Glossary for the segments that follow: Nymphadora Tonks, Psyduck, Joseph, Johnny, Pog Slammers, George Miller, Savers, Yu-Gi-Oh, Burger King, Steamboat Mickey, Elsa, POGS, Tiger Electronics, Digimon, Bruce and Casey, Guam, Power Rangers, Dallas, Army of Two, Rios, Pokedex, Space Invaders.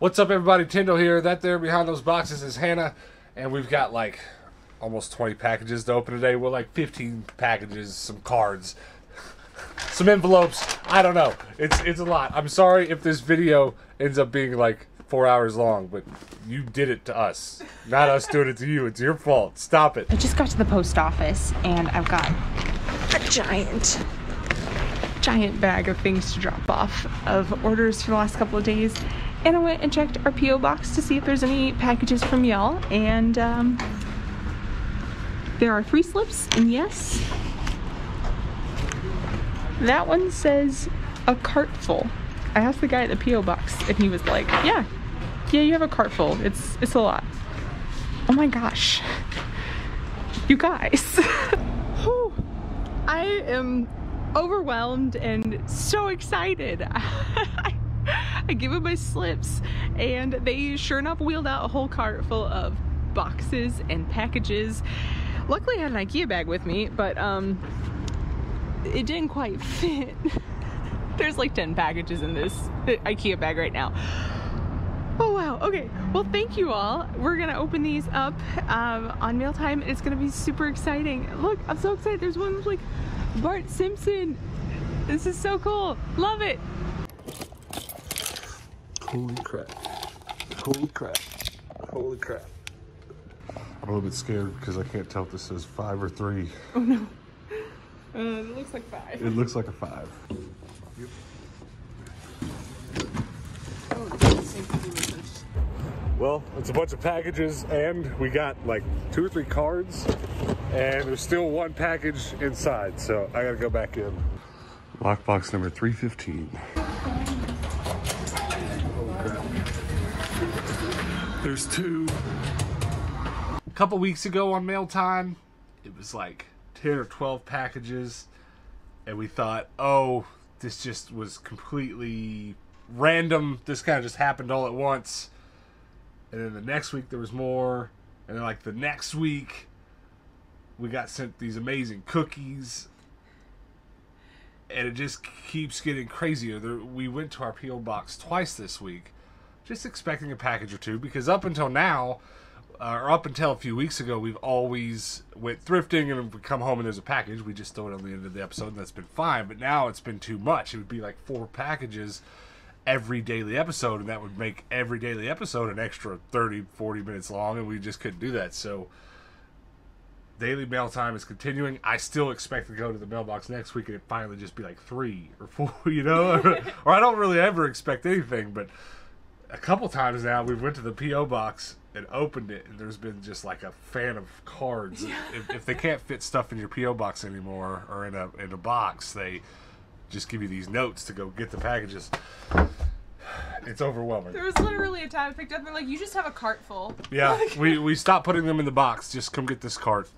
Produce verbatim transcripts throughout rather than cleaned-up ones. What's up, everybody? Tendo here. That there behind those boxes is Hannah, and we've got like almost twenty packages to open today. We're like fifteen packages, some cards, some envelopes. I don't know. It's it's a lot. I'm sorry if this video ends up being like four hours long, but you did it to us, not us doing it to you. It's your fault. Stop it. I just got to the post office, and I've got a giant, giant bag of things to drop off of orders for the last couple of days. And I went and checked our P O box to see if there's any packages from y'all, and um, there are three slips, and yes, that one says a cart full. I asked the guy at the P O box, and he was like, yeah, yeah, you have a cart full. It's, it's a lot. Oh my gosh. You guys. Whew. I am overwhelmed and so excited. I give them my slips, and they sure enough wheeled out a whole cart full of boxes and packages. Luckily I had an IKEA bag with me, but um, it didn't quite fit. There's like ten packages in this IKEA bag right now. Oh wow, okay, well thank you all. We're gonna open these up um, on mealtime. It's gonna be super exciting. Look, I'm so excited. There's one with like Bart Simpson. This is so cool, love it. Holy crap. Holy crap. Holy crap. I'm a little bit scared because I can't tell if this is five or three. Oh no. Uh, it looks like five. It looks like a five. Yep. Well, it's a bunch of packages, and we got like two or three cards, and there's still one package inside, so I gotta go back in. Lockbox number three fifteen. There's two. A couple weeks ago on mail time, it was like ten or twelve packages, and we thought, oh, this just was completely random. This kind of just happened all at once. And then the next week there was more, and then like the next week we got sent these amazing cookies, and it just keeps getting crazier. There, we went to our P O box twice this week, just expecting a package or two, because up until now, uh, or up until a few weeks ago, we've always went thrifting, and we come home and there's a package. We just throw it on the end of the episode, and that's been fine. But now it's been too much. It would be like four packages every daily episode, and that would make every daily episode an extra thirty, forty minutes long, and we just couldn't do that. So daily mail time is continuing. I still expect to go to the mailbox next week and it finally just be like three or four, you know? or, or I don't really ever expect anything, but a couple times now we've went to the P O box and opened it, and there's been just like a fan of cards. Yeah. if, if they can't fit stuff in your P O box anymore, or in a in a box, they just give you these notes to go get the packages. It's overwhelming. There was literally a time I picked up and like, you just have a cart full. Yeah, like, we, we stopped putting them in the box. Just come get this cart.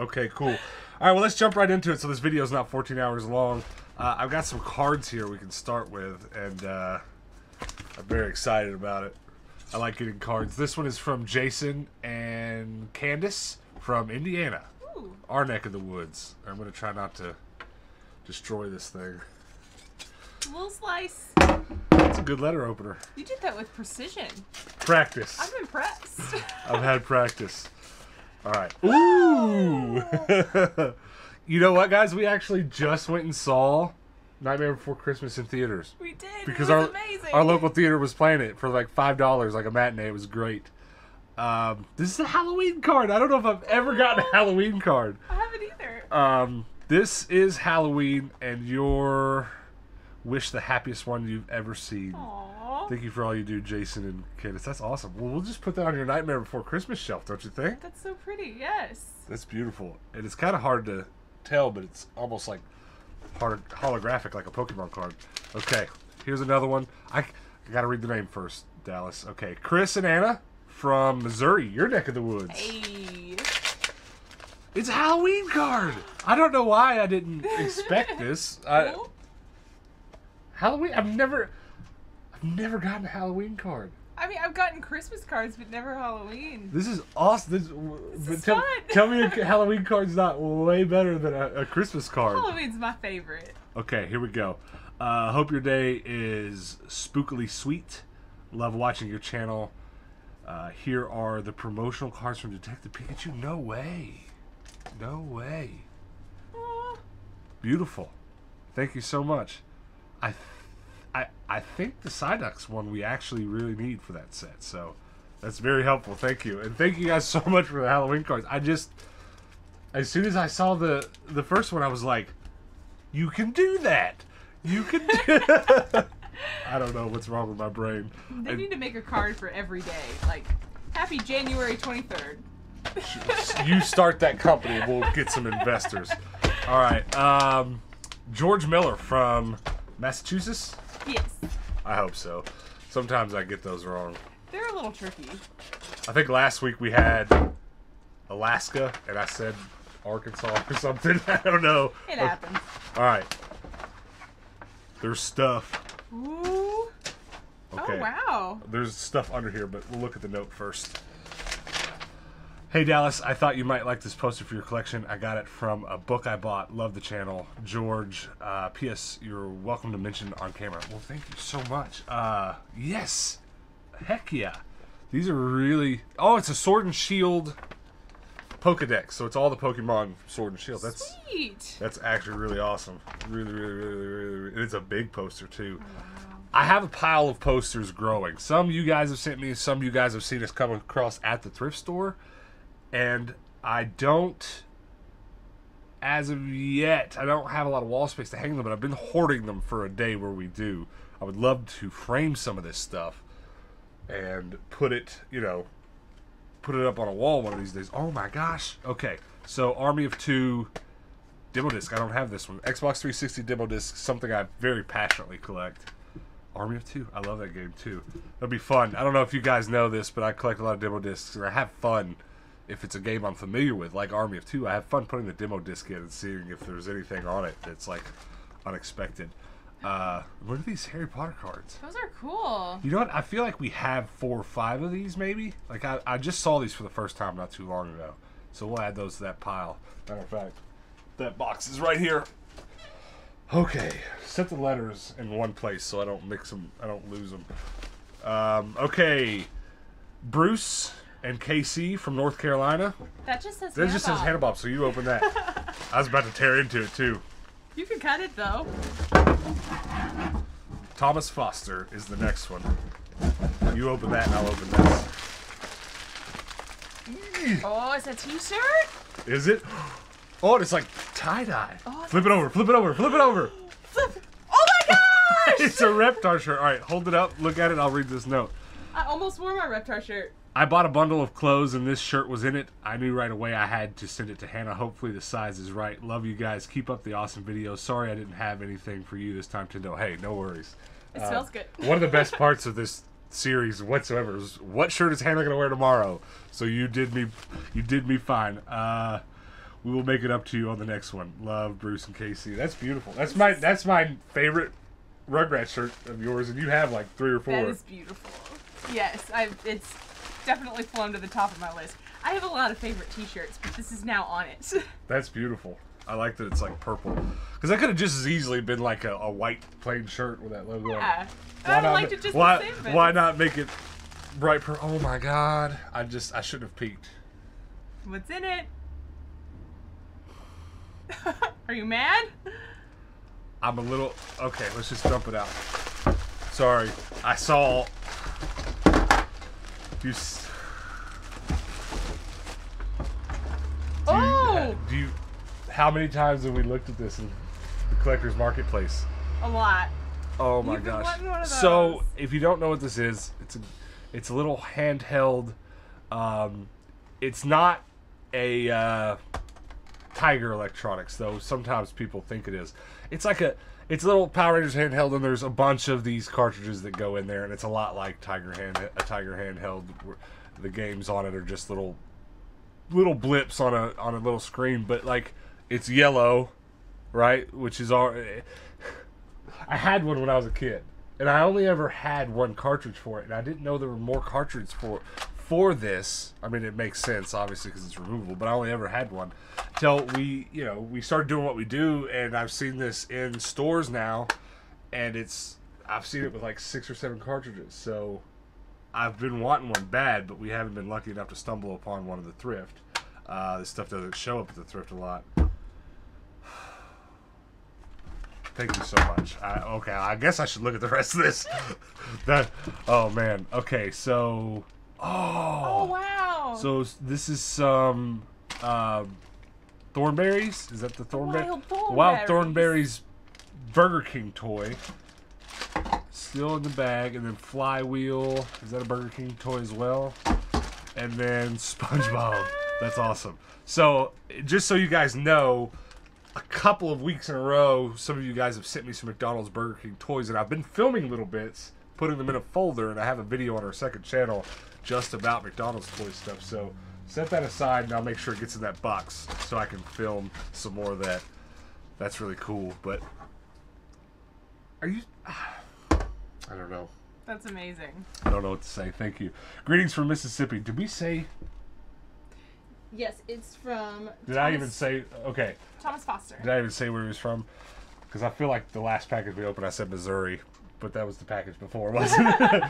Okay, cool. All right, well, let's jump right into it. So this video is not fourteen hours long. Uh, I've got some cards here we can start with, and uh, I'm very excited about it. I like getting cards. This one is from Jason and Candace from Indiana. Ooh. Our neck of the woods. I'm going to try not to destroy this thing. A little slice. That's a good letter opener. You did that with precision. Practice. I'm impressed. I've had practice. All right. Ooh! You know what, guys? We actually just went and saw Nightmare Before Christmas in theaters. We did. Because it was our, amazing. Our local theater was playing it for like five dollars, like a matinee. It was great. Um, this is a Halloween card. I don't know if I've ever gotten a Halloween card. I haven't either. Um, this is Halloween, and your wish the happiest one you've ever seen. Aww. Thank you for all you do, Jason and Candace. That's awesome. Well, we'll just put that on your Nightmare Before Christmas shelf, don't you think? That's so pretty, yes. That's beautiful. And it's kind of hard to tell, but it's almost like holographic, like a Pokemon card. Okay, here's another one. I, I gotta read the name first, Dallas. Okay, Chris and Anna from Missouri, your neck of the woods. Hey. It's a Halloween card. I don't know why I didn't expect this. I, no? Halloween? I've never, I've never gotten a Halloween card. I mean, I've gotten Christmas cards, but never Halloween. This is awesome. This, this but is tell, fun. Tell me a Halloween card's not way better than a, a Christmas card. Halloween's my favorite. Okay, here we go. Uh, hope your day is spookily sweet. Love watching your channel. Uh, here are the promotional cards from Detective Pikachu. No way. No way. Aww. Beautiful. Thank you so much. I, th I, I think the Psyducks one we actually really need for that set. So that's very helpful. Thank you. And thank you guys so much for the Halloween cards. I just, as soon as I saw the, the first one, I was like, you can do that. You can do I don't know what's wrong with my brain. They I, need to make a card for every day. Like, happy January twenty-third. You start that company, we'll get some investors. All right. Um, George Miller from Massachusetts? Yes. I hope so. Sometimes I get those wrong. They're a little tricky. I think last week we had Alaska, and I said Arkansas or something. I don't know. It happens. All right. There's stuff. Ooh. Okay. Oh, wow. There's stuff under here, but we'll look at the note first. Hey, Dallas, I thought you might like this poster for your collection. I got it from a book I bought. Love the channel. George, uh, P S you're welcome to mention on camera. Well, thank you so much. Uh, yes. Heck yeah. These are really... Oh, it's a Sword and Shield Pokedex. So it's all the Pokemon Sword and Shield. That's sweet. That's actually really awesome. Really, really, really, really, really. It's a big poster, too. Wow. I have a pile of posters growing. Some you guys have sent me. Some you guys have seen us come across at the thrift store. And I don't, as of yet, I don't have a lot of wall space to hang them, but I've been hoarding them for a day where we do. I would love to frame some of this stuff and put it, you know, put it up on a wall one of these days. Oh my gosh. Okay, so Army of Two demo disc. I don't have this one. Xbox three sixty demo disc, something I very passionately collect. Army of Two. I love that game too. It'll be fun. I don't know if you guys know this, but I collect a lot of demo discs, and I have fun. If it's a game I'm familiar with, like Army of Two, I have fun putting the demo disc in and seeing if there's anything on it that's, like, unexpected. Uh, what are these Harry Potter cards? Those are cool. You know what? I feel like we have four or five of these, maybe. Like, I, I just saw these for the first time not too long ago. So we'll add those to that pile. Matter of fact, that box is right here. Okay. Set the letters in one place so I don't mix them. I don't lose them. Um, okay. Bruce... and Casey from North Carolina. That just says Hannah Bob. That just says Hannah Bob, so you open that. I was about to tear into it, too. You can cut it, though. Thomas Foster is the next one. You open that, and I'll open this. Oh, it's a T-shirt? Is it? Oh, and it's like tie-dye. Oh, flip it over, flip it over, flip it over. Flip. Oh, my gosh! It's a Reptar shirt. All right, hold it up, look at it, I'll read this note. I almost wore my Reptar shirt. I bought a bundle of clothes and this shirt was in it. I knew right away I had to send it to Hannah. Hopefully the size is right. Love you guys. Keep up the awesome videos. Sorry I didn't have anything for you this time, Tendo. Hey, no worries. It uh, smells good. One of the best parts of this series whatsoever is what shirt is Hannah going to wear tomorrow? So you did me you did me fine. Uh, we will make it up to you on the next one. Love, Bruce and Casey. That's beautiful. That's my that's my favorite Rugrats shirt of yours, and you have like three or four. That is beautiful. Yes, I've, it's... definitely flown to the top of my list. I have a lot of favorite t-shirts, but this is now on it. That's beautiful. I like that it's like purple. Because that could have just as easily been like a, a white plain shirt with that logo yeah. on it. Why I not liked it just why, the same, why not make it bright purple? Oh my god. I just, I should have peeked. What's in it? Are you mad? I'm a little, okay, let's just dump it out. Sorry. I saw... You s do oh! You, uh, do you? How many times have we looked at this in the collector's marketplace? A lot. Oh my You've gosh! Been wanting one of those. So if you don't know what this is, it's a, it's a little handheld. Um, it's not a uh, Tiger Electronics, though. Sometimes people think it is. It's like a. It's a little Power Rangers handheld, and there's a bunch of these cartridges that go in there, and it's a lot like Tiger hand a Tiger handheld. The games on it are just little little blips on a on a little screen, but like it's yellow, right? Which is all. I had one when I was a kid, and I only ever had one cartridge for it, and I didn't know there were more cartridges for for this. I mean, it makes sense obviously because it's removable, but I only ever had one. Till we, you know, we started doing what we do, and I've seen this in stores now, and it's, I've seen it with like six or seven cartridges, so I've been wanting one bad, but we haven't been lucky enough to stumble upon one at the thrift. Uh, this stuff doesn't show up at the thrift a lot. Thank you so much. I, okay, I guess I should look at the rest of this. That, oh man. Okay, so oh. Oh wow. So this is some um, uh, Thornberries. Is that the Thornberry? Wild Thornberries. Wild Thornberries Burger King toy. Still in the bag, and then Flywheel. Is that a Burger King toy as well? And then SpongeBob. That's awesome. So just so you guys know, a couple of weeks in a row, some of you guys have sent me some McDonald's, Burger King toys, and I've been filming little bits, putting them in a folder, and I have a video on our second channel just about McDonald's toy stuff. So set that aside, and I'll make sure it gets in that box so I can film some more of that. That's really cool, but are you... I don't know. That's amazing. I don't know what to say. Thank you. Greetings from Mississippi. Did we say... Yes, it's from... Did Thomas, I even say... Okay. Thomas Foster. Did I even say where he was from? Because I feel like the last package we opened, I said Missouri. But that was the package before, wasn't it?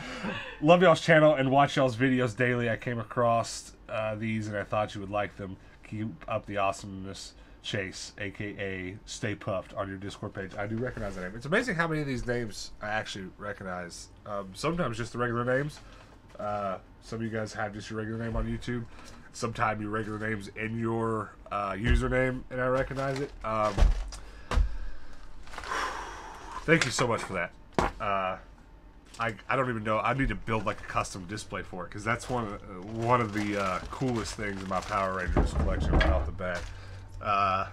Love y'all's channel and watch y'all's videos daily. I came across uh, these and I thought you would like them. Keep up the awesomeness, Chase, a k a. Stay Puffed, on your Discord page. I do recognize that name. It's amazing how many of these names I actually recognize. Um, sometimes just the regular names. Uh, some of you guys have just your regular name on YouTube. Sometimes your regular name's in your uh, username, and I recognize it. Um, thank you so much for that. Uh, I I don't even know. I need to build like a custom display for it, because that's one of the, one of the uh, coolest things in my Power Rangers collection right off the bat. Uh,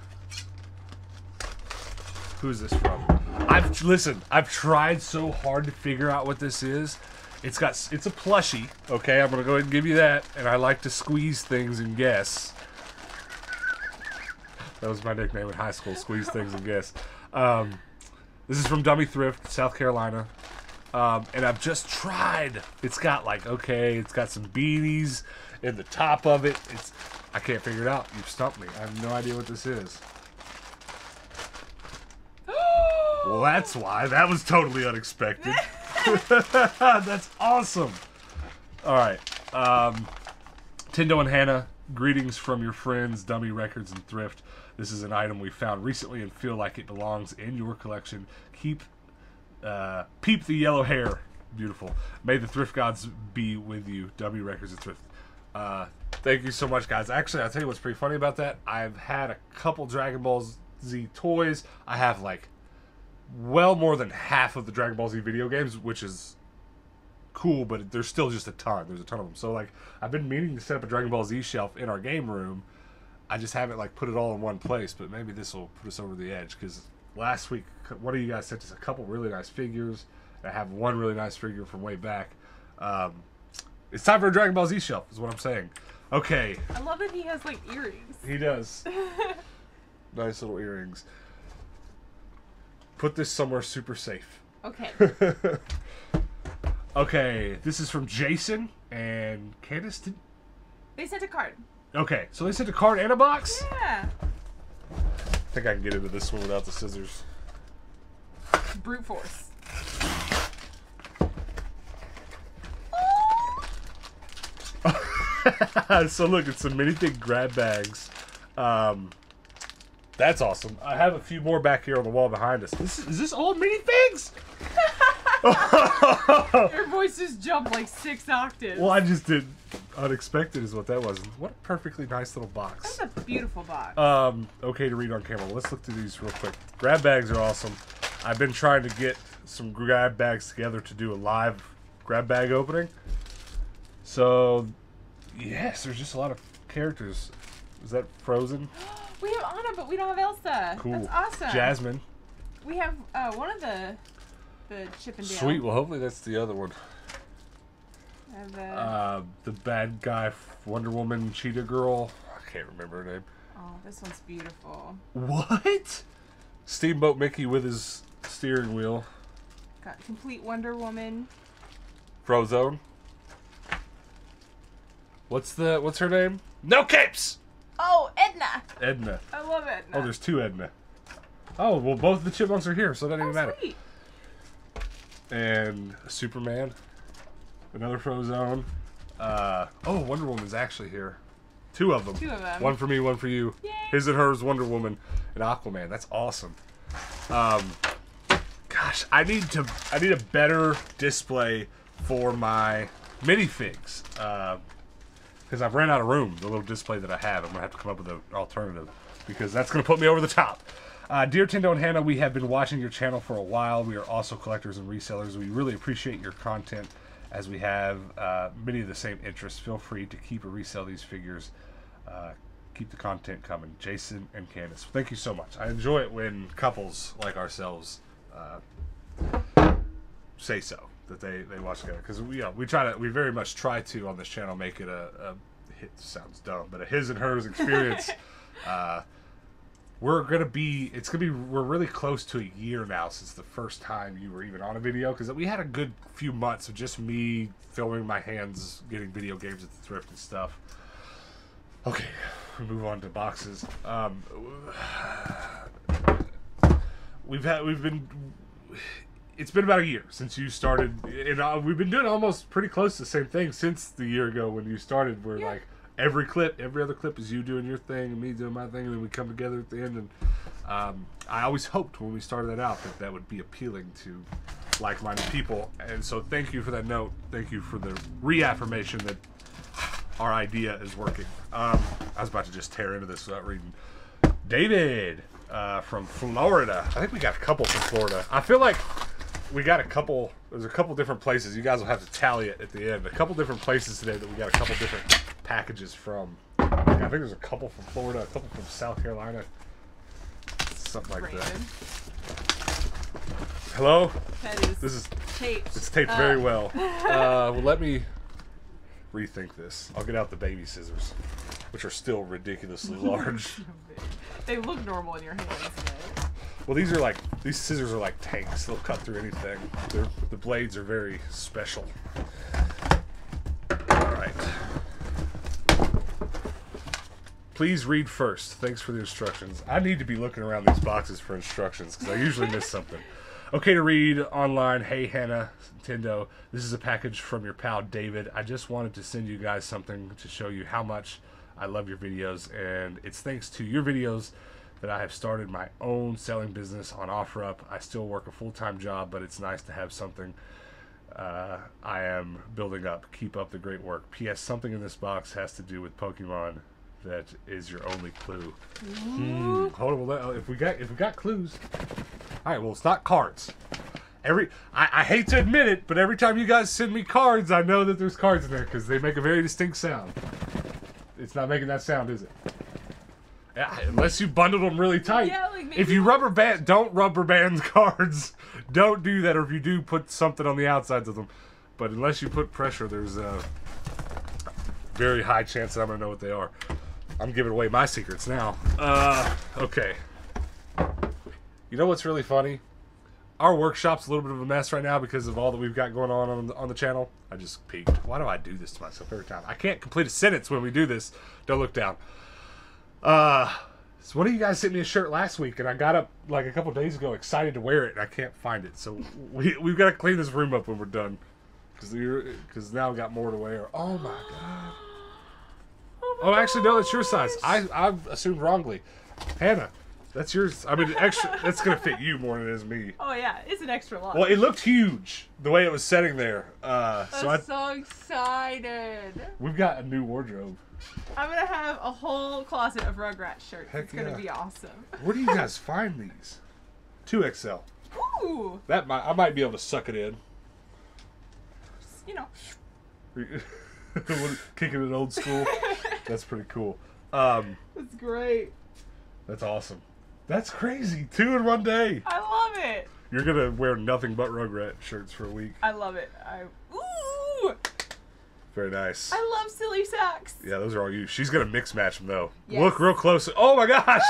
who's this from? I've listen. I've tried so hard to figure out what this is. It's got, it's a plushie, okay? I'm gonna go ahead and give you that, and I like to squeeze things and guess. That was my nickname in high school, squeeze things and guess. Um, this is from Dummy Thrift, South Carolina, um, and I've just tried. It's got like, okay, it's got some beanies in the top of it. It's, I can't figure it out. You've stumped me. I have no idea what this is. Well, that's why. That was totally unexpected. That's awesome. All right. Um, Tendo and Hannah, greetings from your friends, Dummy Records and Thrift. This is an item we found recently and feel like it belongs in your collection. Keep, uh, peep the yellow hair. Beautiful. May the thrift gods be with you, Dummy Records and Thrift. Uh, thank you so much, guys. Actually, I'll tell you what's pretty funny about that. I've had a couple Dragon Ball Z toys. I have, like, well more than half of the Dragon Ball Z video games, which is cool, but there's still just a ton. There's a ton of them. So, like, I've been meaning to set up a Dragon Ball Z shelf in our game room. I just haven't, like, put it all in one place, but maybe this will put us over the edge, because last week, one of you guys sent us a couple really nice figures. I have one really nice figure from way back. Um, it's time for a Dragon Ball Z shelf, is what I'm saying. Okay. I love that he has, like, earrings. He does. Nice little earrings. Put this somewhere super safe. Okay. Okay, this is from Jason and Candace. Did... They sent a card. Okay, so they sent a card and a box? Yeah. I think I can get into this one without the scissors. Brute force. So look, it's some mini thick grab bags. Um... That's awesome. I have a few more back here on the wall behind us. This is, is this old mini figs? Your voice just jumped like six octaves. Well, I just did. Unexpected is what that was. What a perfectly nice little box. That's a beautiful box. Um, okay to read on camera. Let's look through these real quick. Grab bags are awesome. I've been trying to get some grab bags together to do a live grab bag opening. So, yes, there's just a lot of characters. Is that Frozen? We have Anna, but we don't have Elsa. Cool. That's awesome. Jasmine. We have uh, one of the the Chip and Dale. Sweet. Well, hopefully that's the other one. And, uh, uh, the bad guy, Wonder Woman, Cheetah Girl. I can't remember her name. Oh, this one's beautiful. What? Steamboat Mickey with his steering wheel. Got complete Wonder Woman. Frozone. What's the? What's her name? No capes. Oh, Edna. Edna. I love Edna. Oh, there's two Edna. Oh, well, both the chipmunks are here, so it doesn't oh, even matter. Sweet. And Superman. another Frozone. Uh, oh, Wonder Woman's actually here. Two of them. Two of them. One for me, one for you. Yay. His and hers, Wonder Woman and Aquaman. That's awesome. Um, gosh, I need to. I need a better display for my minifigs. Uh, because I've ran out of room. The little display that I have, I'm gonna have to come up with an alternative because that's gonna put me over the top. Uh, Dear Tendo and Hannah, we have been watching your channel for a while. We are also collectors and resellers. We really appreciate your content as we have uh, many of the same interests. Feel free to keep or resell these figures. Uh, keep the content coming. Jason and Candace, thank you so much. I enjoy it when couples like ourselves uh, say so, that they, they watch together. Because we, you know, we try to, we very much try to on this channel make it a, a it sounds dumb, but a his and hers experience. uh, We're gonna be, it's gonna be, we're really close to a year now since the first time you were even on a video, because we had a good few months of just me filming my hands, getting video games at the thrift and stuff. Okay, we move on to boxes. Um, we've had, we've been, it's been about a year since you started, and we've been doing almost pretty close to the same thing since the year ago when you started. We're yeah. like, every clip, every other clip is you doing your thing and me doing my thing, and then we come together at the end. And um, I always hoped when we started that out that that would be appealing to like-minded people. And so thank you for that note. Thank you for the reaffirmation that our idea is working. Um, I was about to just tear into this without reading. David uh, from Florida. I think we got a couple from Florida. I feel like we got a couple. There's a couple different places. You guys will have to tally it at the end. A couple different places today that we got a couple different packages from. I think there's a couple from Florida, a couple from South Carolina, something like Brandon. that. Hello? That is, this is taped. It's taped uh. very well. Uh, well, let me rethink this. I'll get out the baby scissors, which are still ridiculously large. They look normal in your hands, though. Well, these are like, these scissors are like tanks. They'll cut through anything. They're, the blades are very special. All right. Please read first. Thanks for the instructions. I need to be looking around these boxes for instructions because I usually miss something. Okay to read online. Hey, Hannah, Tendo. This is a package from your pal, David. I just wanted to send you guys something to show you how much I love your videos. And it's thanks to your videos that I have started my own selling business on OfferUp. I still work a full-time job, but it's nice to have something uh, I am building up. Keep up the great work. P S Something in this box has to do with Pokemon. That is your only clue. Hmm. Hold on, well, if we got if we got clues, all right. Well, it's not cards. Every I, I hate to admit it, but every time you guys send me cards, I know that there's cards in there because they make a very distinct sound. It's not making that sound, is it? Yeah, unless you bundled them really tight. Yeah, like maybe if you rubber band, don't rubber band cards. Don't do that, or if you do, put something on the outsides of them. But unless you put pressure, there's a very high chance that I'm gonna know what they are. I'm giving away my secrets now. Uh, okay. You know what's really funny? Our workshop's a little bit of a mess right now because of all that we've got going on on the, on the channel. I just peeked. Why do I do this to myself every time? I can't complete a sentence when we do this. Don't look down. Uh, so one of you guys sent me a shirt last week, and I got up like a couple days ago excited to wear it, and I can't find it. So we, we've got to clean this room up when we're done because now we've got more to wear. Oh, my God. Oh, actually, no, that's your size. I I assumed wrongly. Hannah, that's yours. I mean, extra. That's going to fit you more than it is me. Oh, yeah. It's an extra large. Well, it looked huge, the way it was sitting there. Uh, so I'm so excited. We've got a new wardrobe. I'm going to have a whole closet of Rugrats shirts. Heck, it's going to yeah. be awesome. Where do you guys find these? two X L. Ooh. That might, I might be able to suck it in. Just, you know. Kicking it old school. That's pretty cool. Um, that's great. That's awesome. That's crazy. Two in one day. I love it. You're going to wear nothing but Rugrat shirts for a week. I love it. I, ooh. Very nice. I love silly sacks. Yeah, those are all you. She's going to mix match them, though. Yes. Look real close. Oh, my gosh.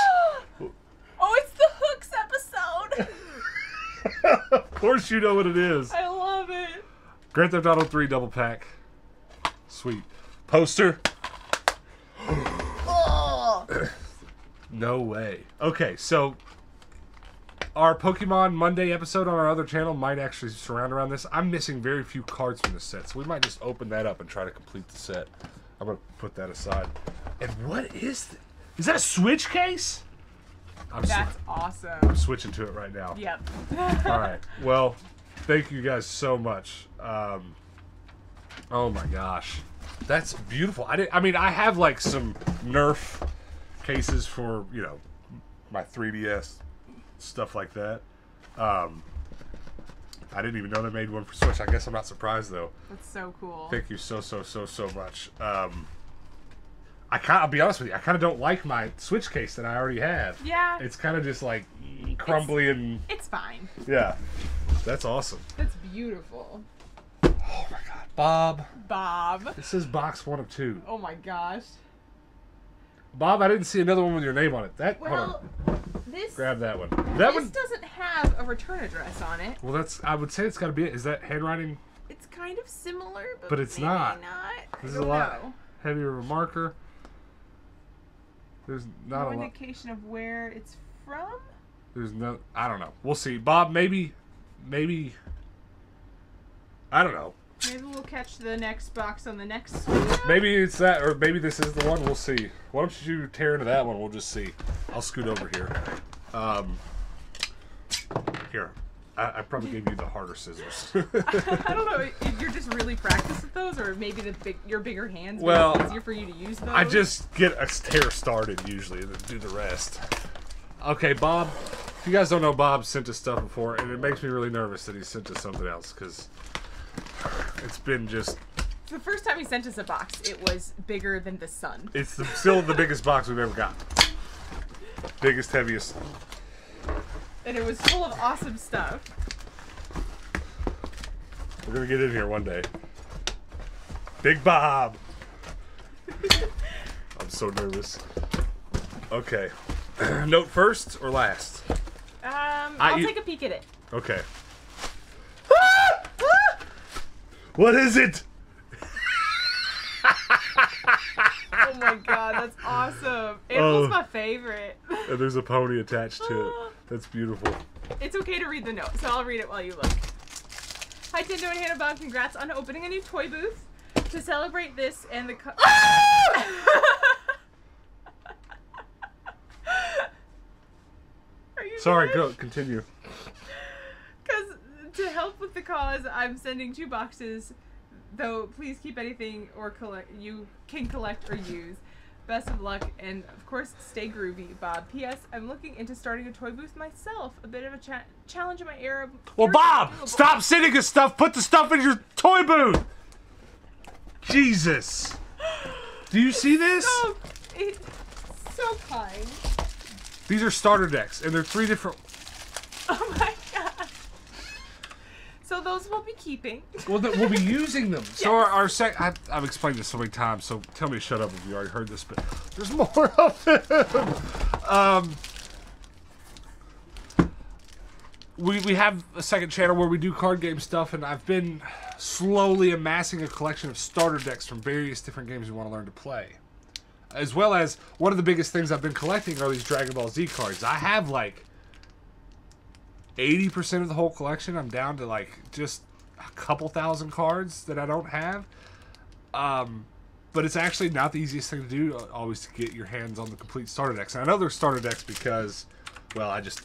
Oh, it's the Hooks episode. Of course you know what it is. I love it. Grand Theft Auto three double pack. Sweet. Poster. Oh. No way. Okay, so Our Pokemon Monday episode on our other channel might actually surround around this. I'm missing very few cards from this set, so we might just open that up and try to complete the set. I'm going to put that aside. And what is this? Is that a Switch case? I'm That's awesome. I'm switching to it right now. Yep. All right. Well, thank you guys so much. Um, oh, my gosh. That's beautiful. I, didn't, I mean, I have, like, some Nerf cases for, you know, my three D S, stuff like that. Um, I didn't even know they made one for Switch. I guess I'm not surprised, though. That's so cool. Thank you so, so, so, so much. Um, I can't, I'll be honest with you. I kind of don't like my Switch case that I already have. Yeah. It's kind of just, like, crumbly it's, and... It's fine. Yeah. That's awesome. That's beautiful. Oh, my God. Bob. Bob. This is box one of two. Oh, my gosh. Bob, I didn't see another one with your name on it. That well, hold on. This, grab that one. That this one doesn't have a return address on it. Well, that's. I would say it's got to be it. Is that handwriting? It's kind of similar, but, but it's maybe not. not. This is a lot know. heavier of a marker. There's not no a indication lot. of where it's from. There's no. I don't know. We'll see, Bob. Maybe, maybe. I don't know. Maybe we'll catch the next box on the next video. Maybe it's that, or maybe this is the one. We'll see. Why don't you tear into that one? We'll just see. I'll scoot over here. Um, here. I, I probably gave you the harder scissors. I, I don't know if you're just really practiced with those, or maybe the big, your bigger hands make well, it easier for you to use those. I just get a tear started usually and do the rest. Okay, Bob. If you guys don't know, Bob sent us stuff before, and it makes me really nervous that he sent us something else, because... It's been just... The first time he sent us a box, it was bigger than the sun. It's the, still the biggest box we've ever got. Biggest, heaviest. And it was full of awesome stuff. We're going to get in here one day. Big Bob! I'm so nervous. Okay. Note first or last? Um, I'll I take a peek at it. Okay. What is it? Oh my god, that's awesome. Animal's oh, my favorite. And there's a pony attached to it. That's beautiful. It's okay to read the note, so I'll read it while you look. Hi, Tendo and Hannah Bob. Congrats on opening a new toy booth. To celebrate this and the... Co Are you Sorry, finished? go, continue. To help with the cause, I'm sending two boxes, though please keep anything or collect you can collect or use. Best of luck, and of course, stay groovy, Bob. P S. I'm looking into starting a toy booth myself. A bit of a cha challenge in my era. Well, Bob, stop sending us stuff. Put the stuff in your toy booth. Jesus. Do you see this? So, it's so kind. These are starter decks, and they're three different... Oh, my. So those we'll be keeping. Well, th we'll be using them. Yes. So our, our sec... I, I've explained this so many times, so tell me to shut up if you already heard this, but there's more of them. Um, we, we have a second channel where we do card game stuff, and I've been slowly amassing a collection of starter decks from various different games we want to learn to play. As well as, one of the biggest things I've been collecting are these Dragon Ball Z cards. I have, like... eighty percent of the whole collection. I'm down to like just a couple thousand cards that I don't have. Um, but it's actually not the easiest thing to do, always, to get your hands on the complete starter decks. And I know there's starter decks because, well, I just,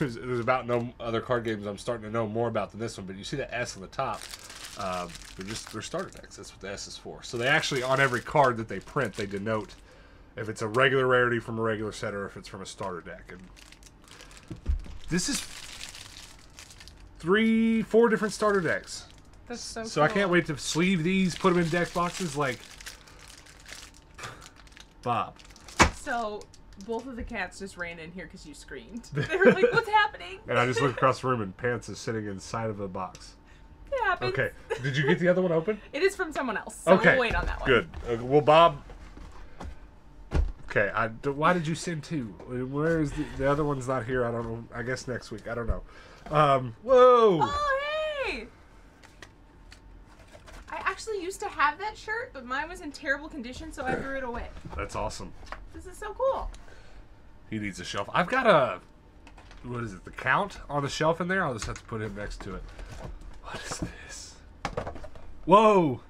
there's, there's about no other card games I'm starting to know more about than this one, but you see the S on the top. Uh, they're just, they're starter decks. That's what the S is for. So they actually, on every card that they print, they denote if it's a regular rarity from a regular set or if it's from a starter deck. And this is three, four different starter decks. That's so So cool. I can't wait to sleeve these, put them in deck boxes like Bob. So both of the cats just ran in here because you screamed. They were like, what's happening? And I just looked across the room and Pants is sitting inside of a box. It happens. Okay. Did you get the other one open? It is from someone else. So okay. We'll wait on that one. Good. Uh, well, Bob... Okay, I, why did you send two? Where is the, the other one's not here? I don't know. I guess next week. I don't know. Um, whoa! Oh, hey! I actually used to have that shirt, but mine was in terrible condition, so I threw it away. That's awesome. This is so cool. He needs a shelf. I've got a what is it, the count on the shelf in there? I'll just have to put it next to it. What is this? Whoa!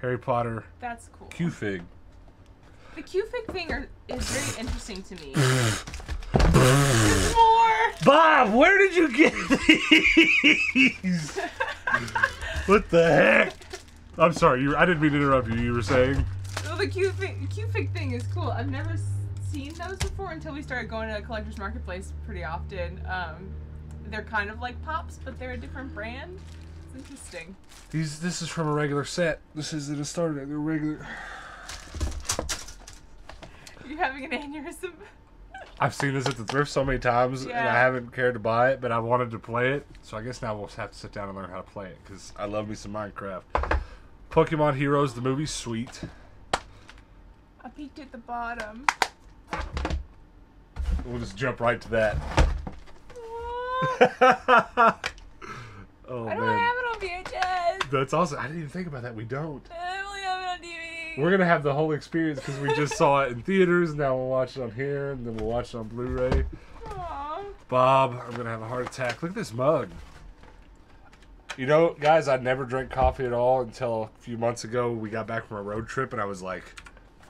Harry Potter. That's cool. Q-Fig. The Q-Fig thing are, is very interesting to me. There's more! Bob, where did you get these? What the heck? I'm sorry, you, I didn't mean to interrupt you. You were saying? Well, the Q-Fig, Q-Fig thing is cool. I've never seen those before until we started going to a collector's marketplace pretty often. Um, they're kind of like Pops, but they're a different brand. It's interesting. These, this is from a regular set. This isn't a starter. They're regular. You're having an aneurysm. I've seen this at the thrift so many times, yeah. And I haven't cared to buy it, but I wanted to play it. So I guess now we'll have to sit down and learn how to play it, because I love me some Minecraft. Pokemon Heroes, the movie, sweet. I peeked at the bottom. We'll just jump right to that. Oh, I don't man. have it on V H S. That's awesome. I didn't even think about that. We don't. I only have it on D V D. We're going to have the whole experience because we just saw it in theaters. Now we'll watch it on here, and then we'll watch it on Blu-ray. Aww. Bob, I'm going to have a heart attack. Look at this mug. You know, guys, I never drank coffee at all until a few months ago. We got back from a road trip, and I was like,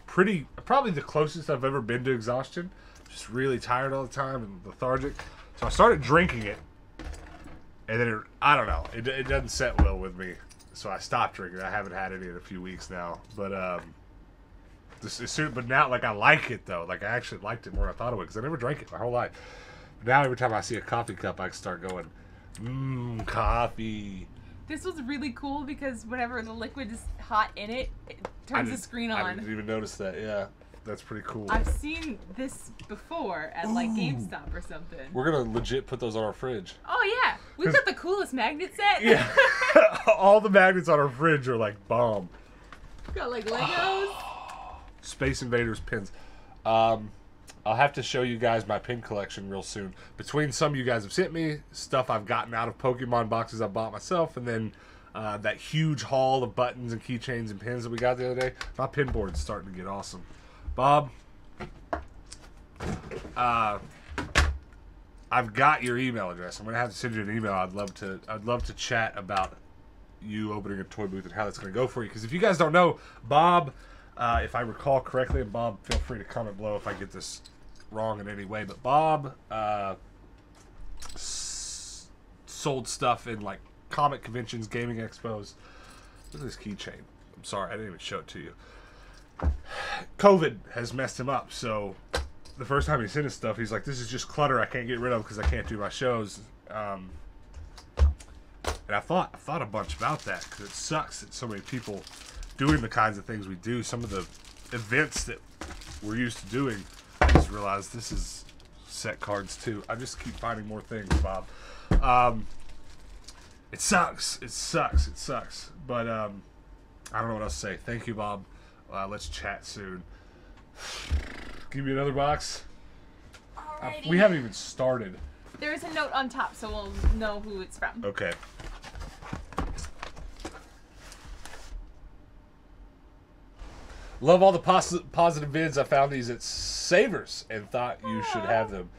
pretty, probably the closest I've ever been to exhaustion. Just really tired all the time and lethargic. So I started drinking it, and then it, I don't know, it, it doesn't set well with me. So I stopped drinking. I haven't had any in a few weeks now, but um, this is, but now like I like it though. Like I actually liked it more than I thought it would because I never drank it my whole life. But now every time I see a coffee cup, I start going, mmm, coffee. This was really cool because whenever the liquid is hot in it, it turns the screen on. I didn't even notice that, yeah. That's pretty cool. I've seen this before at, like, GameStop or something. We're going to legit put those on our fridge. Oh, yeah. We've got the coolest magnet set. Yeah. All the magnets on our fridge are, like, bomb. We've got, like, Legos. Space Invaders pins. Um, I'll have to show you guys my pin collection real soon. Between some you guys have sent me, stuff I've gotten out of Pokemon boxes I bought myself, and then uh, that huge haul of buttons and keychains and pins that we got the other day, my pin board's starting to get awesome. Bob, uh, I've got your email address. I'm gonna have to send you an email. I'd love to. I'd love to chat about you opening a toy booth and how that's gonna go for you. Because if you guys don't know, Bob, uh, if I recall correctly, and Bob, feel free to comment below if I get this wrong in any way. But Bob uh, s sold stuff in like comic conventions, gaming expos. Look at this keychain. I'm sorry, I didn't even show it to you. COVID has messed him up, so the first time he sent his stuff, he's like, this is just clutter I can't get rid of because I can't do my shows. Um, and I thought I thought a bunch about that because it sucks that so many people doing the kinds of things we do, some of the events that we're used to doing. I just realized this is set cards too. I just keep finding more things, Bob. Um, it sucks. It sucks. It sucks. But um, I don't know what else to say. Thank you, Bob. Uh, let's chat soon. Give me another box. Uh, we haven't even started. There is a note on top, so we'll know who it's from. Okay. Love all the pos positive vids. I found these at Savers and thought you should have them.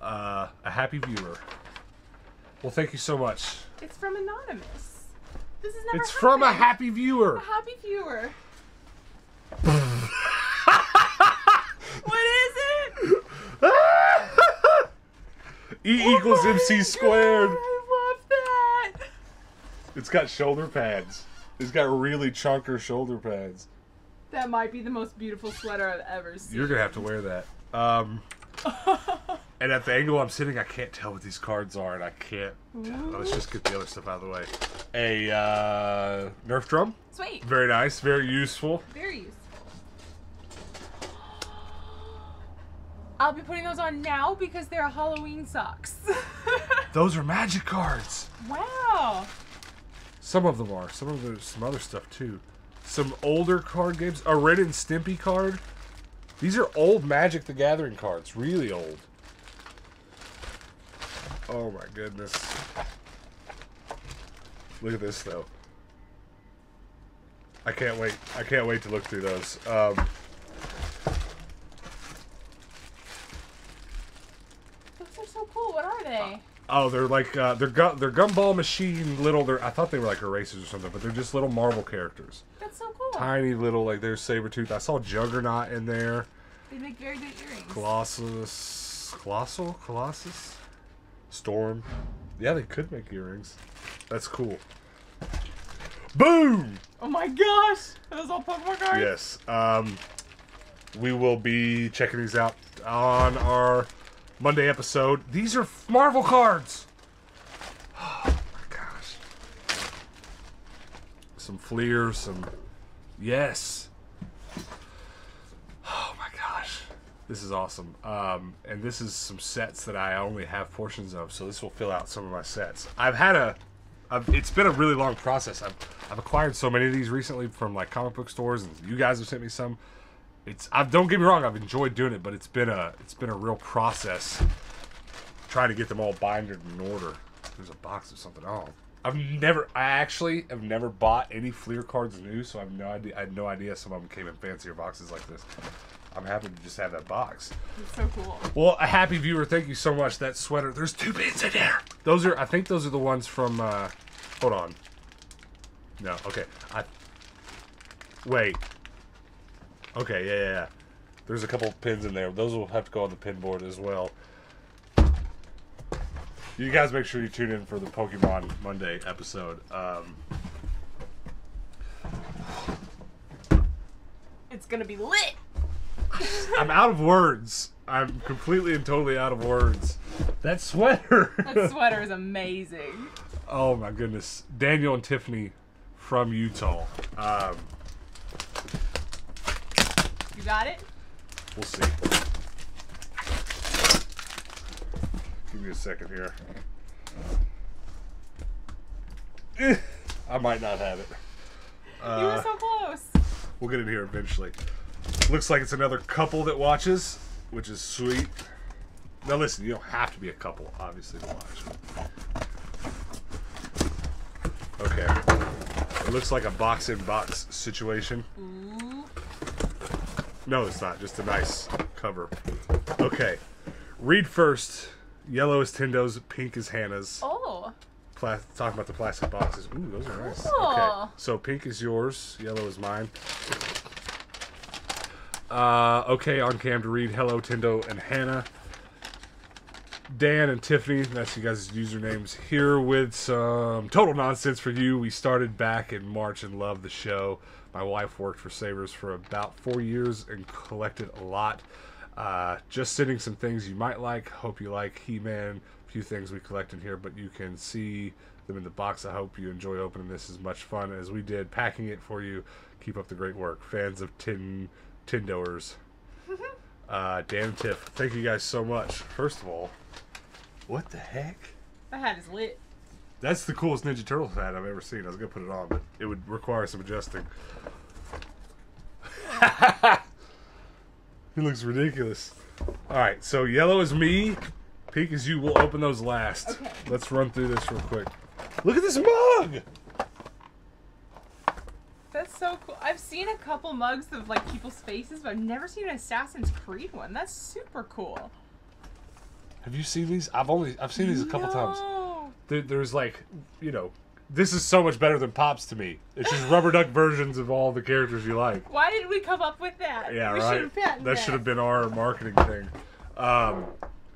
Uh, a happy viewer. Well, thank you so much. It's from Anonymous. This is never It's happened. from a happy viewer. A happy viewer. What is it? E oh equals M C squared. God, I love that. It's got shoulder pads. It's got really chunker shoulder pads. That might be the most beautiful sweater I've ever seen. You're gonna have to wear that. Um, and at the angle I'm sitting, I can't tell what these cards are, and I can't. Ooh. Let's just get the other stuff out of the way. A uh, Nerf drum. Sweet. Very nice. Very useful. Very useful. I'll be putting those on now because they're Halloween socks. Those are magic cards. Wow. Some of them are. Some of them, some other stuff too. Some older card games. A Ren and Stimpy card. These are old Magic the Gathering cards. Really old. Oh my goodness. Look at this though. I can't wait. I can't wait to look through those. Um... Those are so cool. Oh, they're like uh, they're gu they're gumball machine little. They're I thought they were like erasers or something, but they're just little Marvel characters. That's so cool. Tiny little, like, there's Sabretooth. I saw Juggernaut in there. They make very good earrings. Colossus, colossal, Colossus, Storm. Yeah, they could make earrings. That's cool. Boom! Oh my gosh, that was all Pokemon cards. Yes. Um, we will be checking these out on our Monday episode. These are Marvel cards! Oh my gosh. Some Fleer, some... Yes! Oh my gosh. This is awesome. Um, and this is some sets that I only have portions of, so this will fill out some of my sets. I've had a... I've, it's been a really long process. I've, I've acquired so many of these recently from, like, comic book stores, and you guys have sent me some. It's, I've, don't get me wrong, I've enjoyed doing it, but it's been a it's been a real process trying to get them all bindered in order. There's a box of something. Oh, I've never, I actually have never bought any Fleer cards new, so I have no idea. I had no idea some of them came in fancier boxes like this. I'm happy to just have that box. It's so cool. Well, a happy viewer, thank you so much. That sweater, there's two bins in there. Those are, I think those are the ones from. Uh, hold on. No, okay. I wait. Okay, yeah, yeah, yeah. There's a couple pins in there. Those will have to go on the pin board as well. You guys make sure you tune in for the Pokemon Monday episode. Um, it's going to be lit. I'm out of words. I'm completely and totally out of words. That sweater. That sweater is amazing. Oh, my goodness. Daniel and Tiffany from Utah. Um... You got it? We'll see. Give me a second here. Eh, I might not have it. Uh, you were so close. We'll get it here eventually. Looks like it's another couple that watches, which is sweet. Now listen, you don't have to be a couple, obviously, to watch. Okay. It looks like a box-in-box situation. Ooh. No, it's not. Just a nice cover. Okay. Read first. Yellow is Tendo's. Pink is Hannah's. Oh. Pla talking about the plastic boxes. Ooh, those are nice. Cool. Okay. So pink is yours. Yellow is mine. Uh, okay, on cam to read. Hello, Tendo and Hannah. Dan and Tiffany. That's you guys' usernames. Here with some total nonsense for you. We started back in March and loved the show. My wife worked for Savers for about four years and collected a lot. Uh, just sending some things you might like. Hope you like He-Man. A few things we collect in here, but you can see them in the box. I hope you enjoy opening this as much fun as we did packing it for you. Keep up the great work. Fans of Ten Tendoers. uh, Dan Tiff, thank you guys so much. First of all, what the heck? That hat is lit. That's the coolest Ninja Turtles hat I've ever seen. I was going to put it on, but it would require some adjusting. He looks ridiculous. All right, so yellow is me. Pink is you. We'll open those last. Okay. Let's run through this real quick. Look at this mug! That's so cool. I've seen a couple mugs of, like, people's faces, but I've never seen an Assassin's Creed one. That's super cool. Have you seen these? I've only I've seen these a couple no. times. There's like, you know, this is so much better than Pops to me. It's just rubber duck versions of all the characters you like. Why did we come up with that? Yeah, we right. Should have that should have been our marketing thing. Um,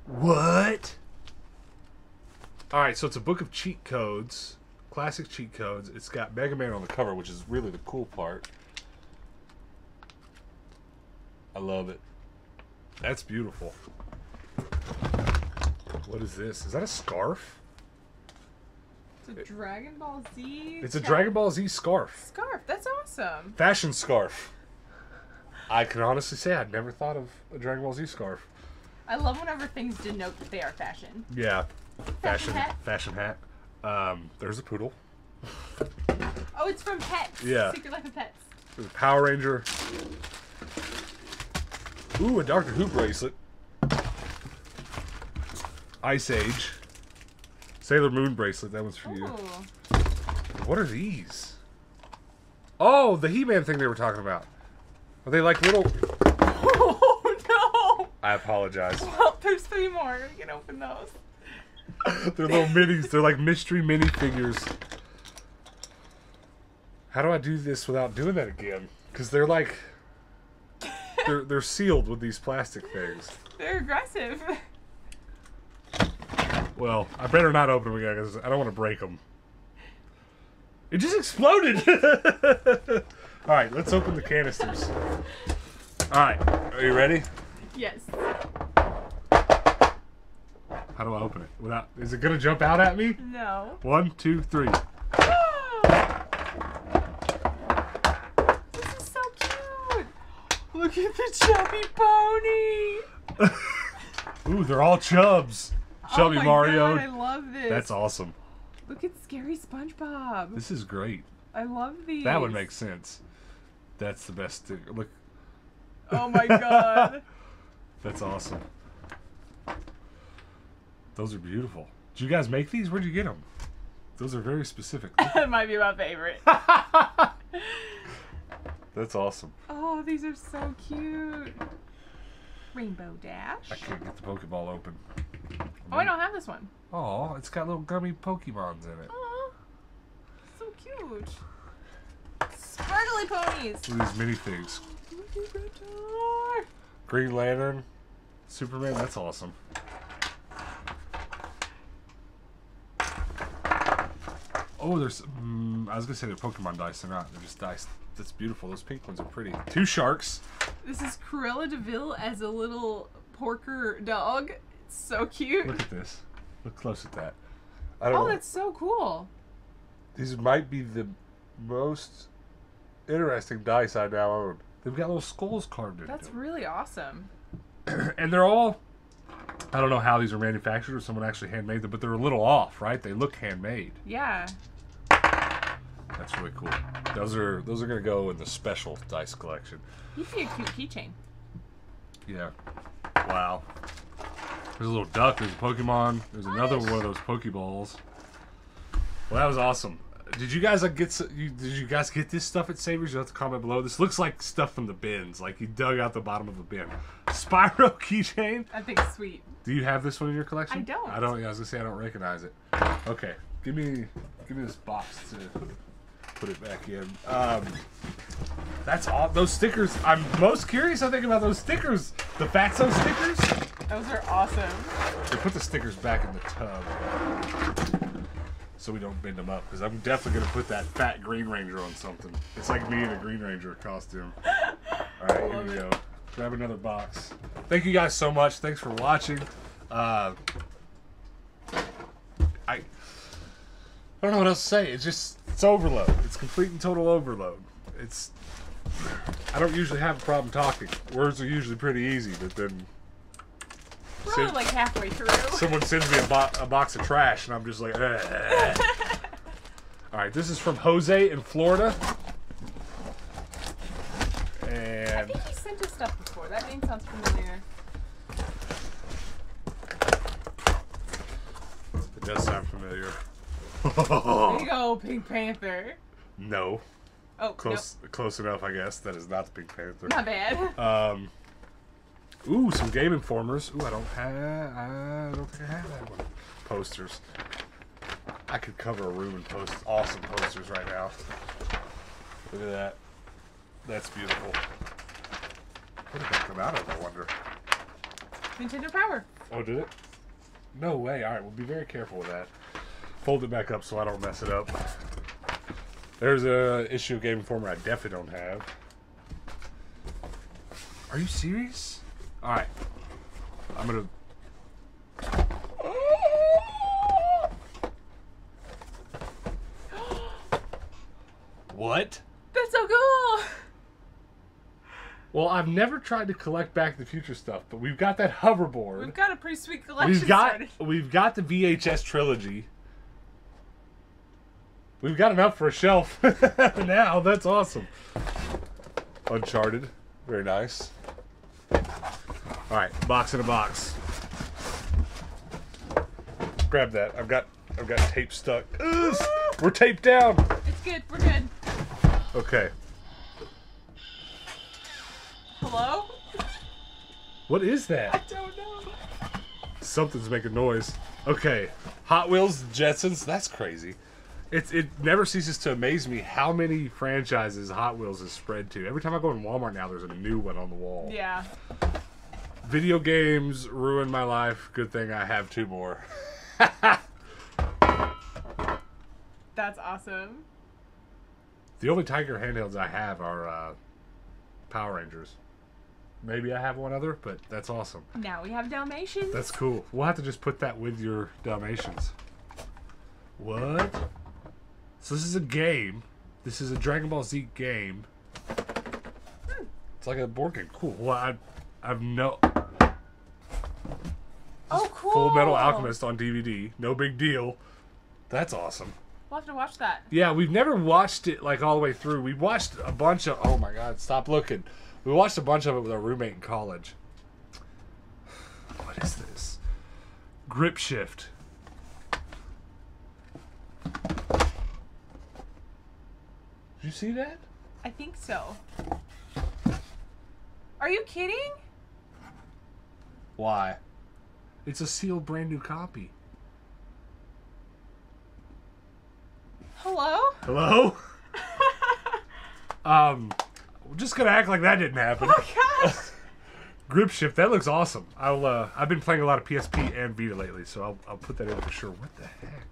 what? All right, so it's a book of cheat codes, classic cheat codes. It's got Mega Man on the cover, which is really the cool part. I love it. That's beautiful. What is this? Is that a scarf? It's a Dragon Ball Z... It's a Dragon Ball Z scarf. Scarf, that's awesome. Fashion scarf. I can honestly say I'd never thought of a Dragon Ball Z scarf. I love whenever things denote that they are fashion. Yeah. Fashion, fashion hat. Fashion hat. Um, there's a poodle. Oh, it's from Pets. Yeah. Secret Life of Pets. There's a Power Ranger. Ooh, a Doctor Who bracelet. Ice Age. Sailor Moon bracelet, that one's for Ooh. you. What are these? Oh, the He-Man thing they were talking about. Are they like little... Oh, no! I apologize. Well, there's three more. We can open those. They're little minis. They're like mystery minifigures. How do I do this without doing that again? Because they're like... They're, they're sealed with these plastic things. They're aggressive. Well, I better not open them again because I don't want to break them. It just exploded! Alright, let's open the canisters. Alright, are you ready? Yes. How do I open it? Without, is it going to jump out at me? No. One, two, three. This is so cute! Look at the chubby pony! Ooh, they're all chubs. Chubby oh my Mario. God, I love this. That's awesome. Look at Scary SpongeBob. This is great. I love these. That would make sense. That's the best thing. Look. Oh my God. That's awesome. Those are beautiful. Did you guys make these? Where'd you get them? Those are very specific. That might be my favorite. That's awesome. Oh, these are so cute. Rainbow Dash. I can't get the Pokeball open. Oh, I don't have this one. Oh, it's got little gummy Pokemons in it. Oh, so cute. Sparkly ponies. Look at these mini things. Green Lantern, Superman. That's awesome. Oh, there's. Um, I was gonna say they're Pokemon dice. They're not. They're just dice. That's beautiful. Those pink ones are pretty. Two sharks. This is Cruella de Vil as a little porker dog. So cute. Look at this. Look close at that. I don't oh, know. That's so cool. These might be the most interesting dice I now own. They've got little skulls carved in them. That's really awesome. And they're all, I don't know how these are manufactured or someone actually handmade them, but they're a little off, right? They look handmade. Yeah. That's really cool. Those are those are going to go in the special dice collection. You'd be a cute keychain. Yeah. Wow. There's a little duck, there's a Pokemon, there's another one of those Pokeballs. Well, that was awesome. Did you guys like, get you, Did you guys get this stuff at Savers? You'll have to comment below. This looks like stuff from the bins, like you dug out the bottom of a bin. Spyro keychain? I think sweet. Do you have this one in your collection? I don't. I don't, I was gonna say I don't recognize it. Okay, give me, give me this box to put it back in. Um, that's all, those stickers, I'm most curious I think about those stickers. The Fatso stickers? Those are awesome. They put the stickers back in the tub so we don't bend them up, because I'm definitely gonna put that fat Green Ranger on something. It's like me in a Green Ranger costume. All right, here we go. Grab another box. Thank you guys so much. Thanks for watching. Uh, I I don't know what else to say. It's just it's overload. It's complete and total overload. It's I don't usually have a problem talking. Words are usually pretty easy, but then. We're only like halfway through. Someone sends me a, bo a box of trash, and I'm just like, eh. All right, this is from Jose in Florida. And I think he sent us stuff before. That name sounds familiar. It does sound familiar. There you go, Pink Panther. No. Oh, close, nope. Close enough, I guess. That is not the Pink Panther. Not bad. Um. Ooh, some Game Informers. Ooh, I don't have, I don't have that one. Posters. I could cover a room in post awesome posters right now. Look at that. That's beautiful. What did that come out of, I wonder? Nintendo Power. Oh, did it? No way. All right, we'll be very careful with that. Fold it back up so I don't mess it up. There's a issue of Game Informer I definitely don't have. Are you serious? All right, I'm gonna. What? That's so cool. Well, I've never tried to collect Back to the Future stuff, but we've got that hoverboard. We've got a pretty sweet collection. We've got started. We've got the V H S trilogy. We've got enough for a shelf now. That's awesome. Uncharted, very nice. All right, box in a box. Grab that. I've got, I've got tape stuck. Ugh, we're taped down. It's good. We're good. Okay. Hello? What is that? I don't know. Something's making noise. Okay, Hot Wheels, Jetsons, that's crazy. It's, it never ceases to amaze me how many franchises Hot Wheels is spread to. Every time I go in Walmart now, there's a new one on the wall. Yeah. Video games ruined my life. Good thing I have two more. That's awesome. The only Tiger handhelds I have are uh, Power Rangers. Maybe I have one other, but that's awesome. Now we have Dalmatians. That's cool. We'll have to just put that with your Dalmatians. What? So this is a game. This is a Dragon Ball Z game. Hmm. It's like a board game. Cool. Well, I, I've no... Oh, cool. Full Metal Alchemist on D V D. No big deal. That's awesome. We'll have to watch that. Yeah, we've never watched it like all the way through. We watched a bunch of... Oh, my God. Stop looking. We watched a bunch of it with our roommate in college. What is this? Grip Shift. Did you see that? I think so. Are you kidding? Why? It's a sealed brand new copy. Hello? Hello? um, we're just gonna act like that didn't happen. Oh gosh! Grip Shift, that looks awesome. I'll uh, I've been playing a lot of P S P and Vita lately, so I'll I'll put that in for sure. What the heck?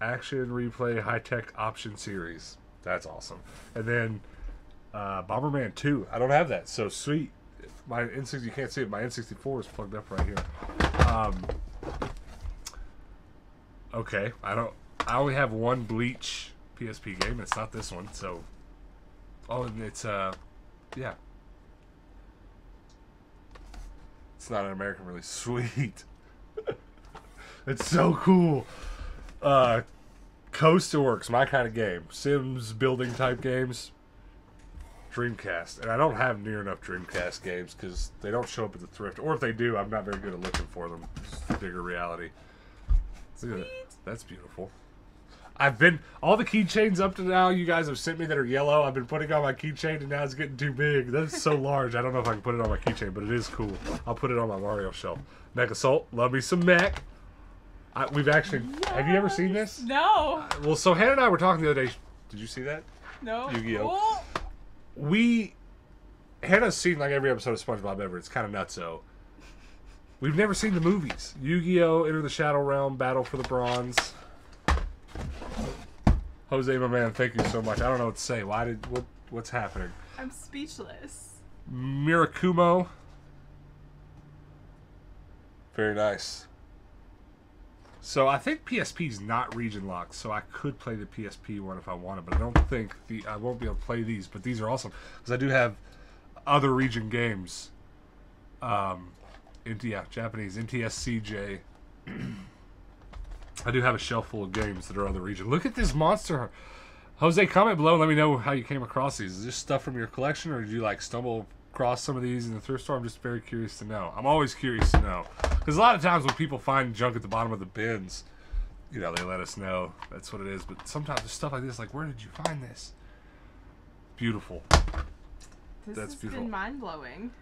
Action Replay High-Tech Option Series. That's awesome. And then uh, Bomberman two. I don't have that, so sweet. My N sixty, you can't see it. My N sixty-four is plugged up right here. Um, okay, I don't. I only have one Bleach P S P game. It's not this one. So, oh, and it's uh, yeah. It's not an American release. Sweet. It's so cool. Uh, Coaster Works, my kind of game. Sims, building type games. Dreamcast. And I don't have near enough Dreamcast games because they don't show up at the thrift. Or if they do, I'm not very good at looking for them. It's the bigger reality. Look at that. That's beautiful. I've been... All the keychains up to now you guys have sent me that are yellow, I've been putting on my keychain and now it's getting too big. That's so large. I don't know if I can put it on my keychain, but it is cool. I'll put it on my Mario shelf. Mech Assault. Love me some mech. I, we've actually... Yes. Have you ever seen this? No. Uh, well, so Hannah and I were talking the other day. Did you see that? No. Yu-Gi-Oh. We... Hannah's seen like every episode of SpongeBob ever. It's kind of nutso. We've never seen the movies. Yu-Gi-Oh! Enter the Shadow Realm, Battle for the Bronze. Jose, my man, thank you so much. I don't know what to say. Why did... What? What's happening? I'm speechless. Mirakumo. Very nice. So I think P S P's not region locked, so I could play the P S P one if I wanted, but I don't think the I won't be able to play these. But these are awesome because I do have other region games. Um, yeah, Japanese N T S C J. I do have a shelf full of games that are other region. Look at this monster, Jose. Comment below and let me know how you came across these. Is this stuff from your collection, or did you like stumble across some of these in the thrift store? I'm just very curious to know. I'm always curious to know. Because a lot of times when people find junk at the bottom of the bins, you know, they let us know. That's what it is. But sometimes there's stuff like this, like, where did you find this? Beautiful. This That's has beautiful. Been mind-blowing.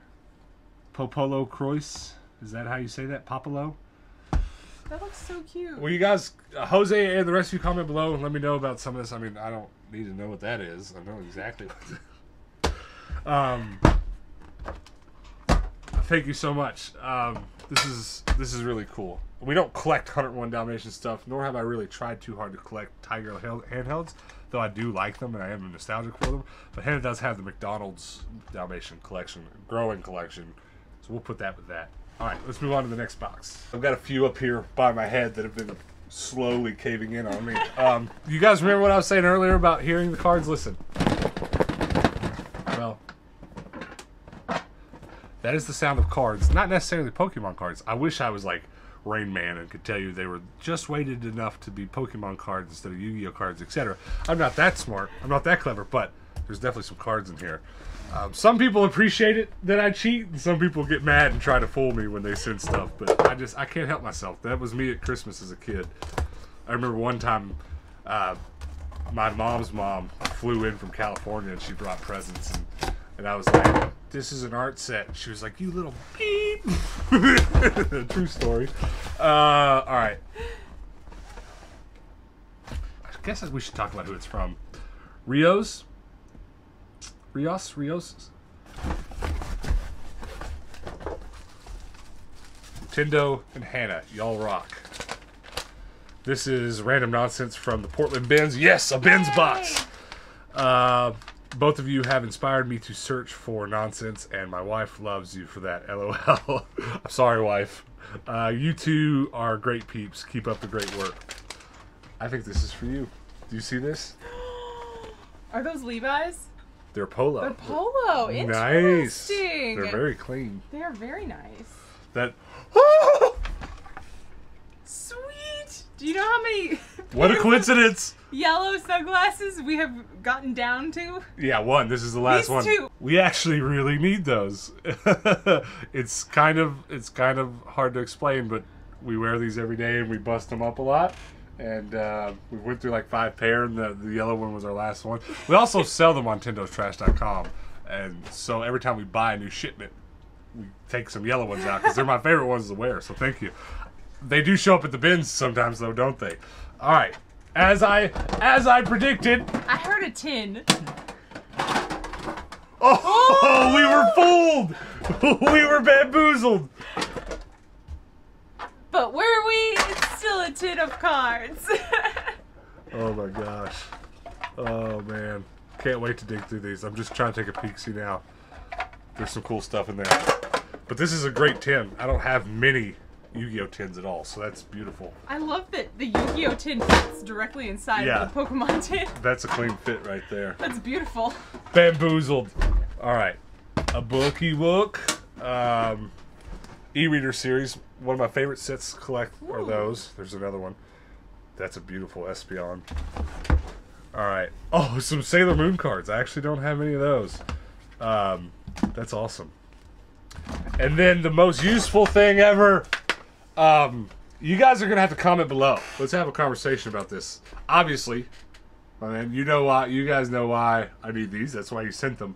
Popolo Croix. Is that how you say that? Popolo? That looks so cute. Well, you guys, uh, Jose and the rest of you comment below and let me know about some of this. I mean, I don't need to know what that is. I know exactly what that Um... Thank you so much. Um, this is this is really cool. We don't collect one oh one Dalmatian stuff, nor have I really tried too hard to collect Tiger handhelds, though I do like them and I am nostalgic for them. But Hannah does have the McDonald's Dalmatian collection, growing collection, so we'll put that with that. All right, let's move on to the next box. I've got a few up here by my head that have been slowly caving in on me. Um, you guys remember what I was saying earlier about hearing the cards? Listen. Well... That is the sound of cards, not necessarily Pokemon cards. I wish I was like Rain Man and could tell you they were just weighted enough to be Pokemon cards instead of Yu-Gi-Oh cards, et cetera. I'm not that smart. I'm not that clever, but there's definitely some cards in here. Um, some people appreciate it that I cheat, and some people get mad and try to fool me when they send stuff. But I just I can't help myself. That was me at Christmas as a kid. I remember one time uh, my mom's mom flew in from California and she brought presents, and, and I was like, this is an art set. She was like, you little beep. True story. Uh, all right. I guess we should talk about who it's from. Rios? Rios? Rios? Tendo and Hannah. Y'all rock. This is Random Nonsense from the Portland Bins. Yes, a Bins Yay! Box! Uh, both of you have inspired me to search for nonsense, and my wife loves you for that. LOL. I'm sorry, wife. Uh, you two are great peeps. Keep up the great work. I think this is for you. Do you see this? Are those Levi's? They're polo. They're polo. Interesting. Nice. They're very clean. They're very nice. That... Oh! Sweet. Do you know how many... What a coincidence! Yellow sunglasses we have gotten down to. Yeah, one. This is the last These one. Two. We actually really need those. It's kind of it's kind of hard to explain, but we wear these every day and we bust them up a lot. And uh, we went through like five pair, and the, the yellow one was our last one. We also sell them on Tendo Trash dot com, and so every time we buy a new shipment, we take some yellow ones out because they're my favorite ones to wear. So thank you. They do show up at the bins sometimes, though, don't they? All right, as I as I predicted. I heard a tin. Oh, oh! We were fooled. We were bamboozled. But were we? It's still a tin of cards. Oh my gosh. Oh man, can't wait to dig through these. I'm just trying to take a peek. See now, there's some cool stuff in there. But this is a great tin. I don't have many Yu-Gi-Oh tins at all, so that's beautiful. I love that the Yu-Gi-Oh tin fits directly inside yeah, of the Pokemon tin. That's a clean fit right there. That's beautiful. Bamboozled. All right, a bookie book, um, e-reader series. One of my favorite sets to collect Ooh. Are those. There's another one. That's a beautiful Espeon. All right. Oh, some Sailor Moon cards. I actually don't have any of those. Um, that's awesome. And then the most useful thing ever. Um, you guys are going to have to comment below. Let's have a conversation about this. Obviously, my man, you know why. You guys know why I need these. That's why you sent them.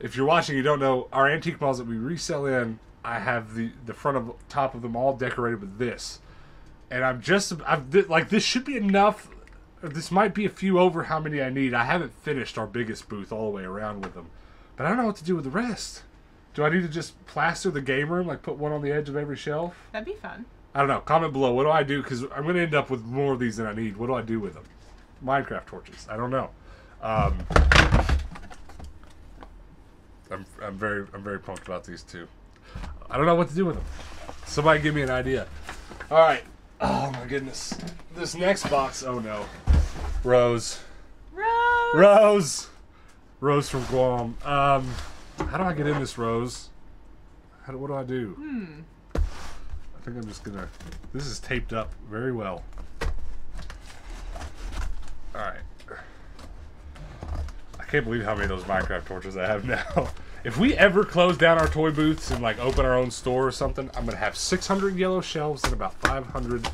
If you're watching, you don't know, our antique malls that we resell in, I have the, the front of top of them all decorated with this. And I'm just, I've, like, this should be enough. This might be a few over how many I need. I haven't finished our biggest booth all the way around with them. But I don't know what to do with the rest. Do I need to just plaster the game room, like put one on the edge of every shelf? That'd be fun. I don't know. Comment below. What do I do? Because I'm going to end up with more of these than I need. What do I do with them? Minecraft torches. I don't know. Um, I'm, I'm very I'm very pumped about these two. I don't know what to do with them. Somebody give me an idea. All right. Oh, my goodness. This next box. Oh, no. Rose. Rose. Rose. Rose from Guam. Um, how do I get in this, Rose? How do, what do I do? Hmm. I think I'm just going to... This is taped up very well. All right. I can't believe how many of those Minecraft torches I have now. If we ever close down our toy booths and like open our own store or something, I'm gonna have six hundred yellow shelves and about five hundred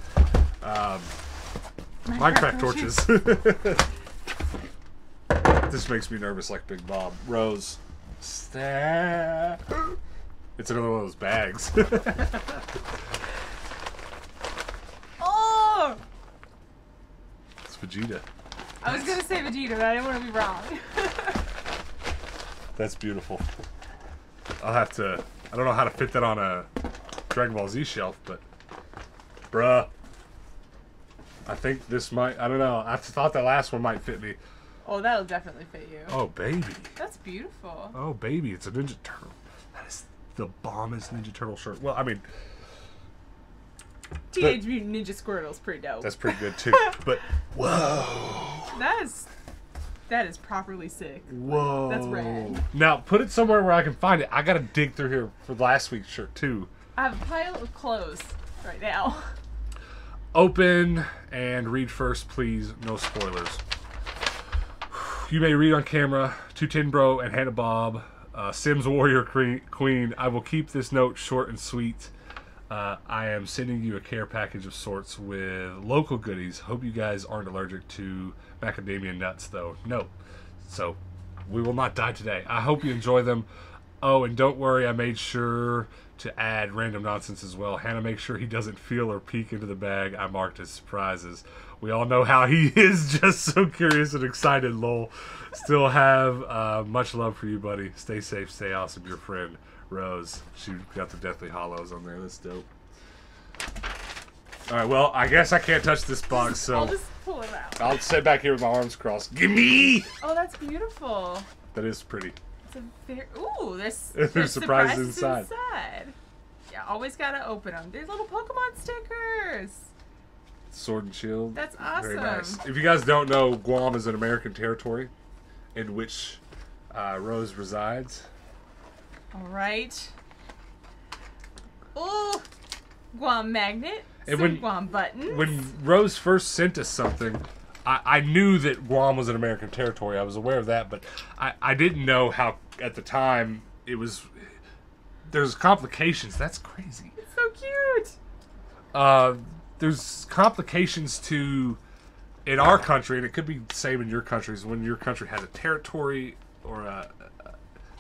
um, Minecraft, Minecraft torches. This makes me nervous, like Big Bob. Rose, stab. It's another one of those bags. Oh! It's Vegeta. I was gonna say Vegeta, but I didn't want to be wrong. That's beautiful. I'll have to... I don't know how to fit that on a Dragon Ball Z shelf, but... Bruh. I think this might... I don't know. I thought that last one might fit me. Oh, that'll definitely fit you. Oh, baby. That's beautiful. Oh, baby. It's a Ninja Turtle. That is the bombest Ninja Turtle shirt. Well, I mean... Teenage Mutant Ninja Squirtle's pretty dope. That's pretty good, too. But, whoa. That is... That is properly sick. Whoa. That's rad. Now, put it somewhere where I can find it. I got to dig through here for last week's shirt, too. I have a pile of clothes right now. Open and read first, please. No spoilers. You may read on camera. To Tin Bro and Hannah Bob. Uh, Sims Warrior Queen. I will keep this note short and sweet. Uh, I am sending you a care package of sorts with local goodies. Hope you guys aren't allergic to macadamia nuts, though. No. So, we will not die today. I hope you enjoy them. Oh, and don't worry, I made sure to add random nonsense as well. Hannah makes sure he doesn't feel or peek into the bag I marked as surprises. We all know how he is, just so curious and excited, lol. Still have uh, much love for you, buddy. Stay safe, stay awesome, your friend, Rose. She got the Deathly Hollows on there. That's dope. All right, well, I guess I can't touch this box, so I'll just pull it out. I'll sit back here with my arms crossed. Gimme! Oh, that's beautiful. That is pretty. It's a very, ooh, there's, there's, there's surprises inside. inside. Yeah, always gotta open them. There's little Pokemon stickers. Sword and Shield. That's awesome. Very nice. If you guys don't know, Guam is an American territory in which uh, Rose resides. All right. Ooh, Guam magnet. And when, Guam buttons. When Rose first sent us something, I, I knew that Guam was an American territory. I was aware of that, but I, I didn't know how, at the time, it was... There's complications. That's crazy. It's so cute. Uh, there's complications to, in our country, and it could be the same in your countries, when your country has a territory or a... a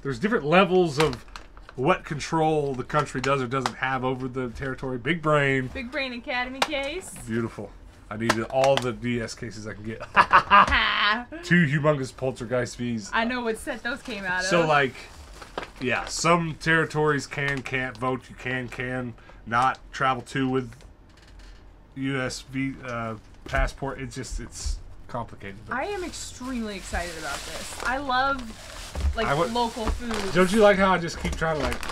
there's different levels of... what control the country does or doesn't have over the territory. Big Brain. Big Brain Academy case. Beautiful. I need all the D S cases I can get. Two humongous Poltergeist V's. I know what set those came out so of. So, like, yeah, some territories can, can't vote. You can, can not travel to with U S V uh, passport. It's just, it's complicated. But I am extremely excited about this. I love... like I local food. Don't you like how I just keep trying to like...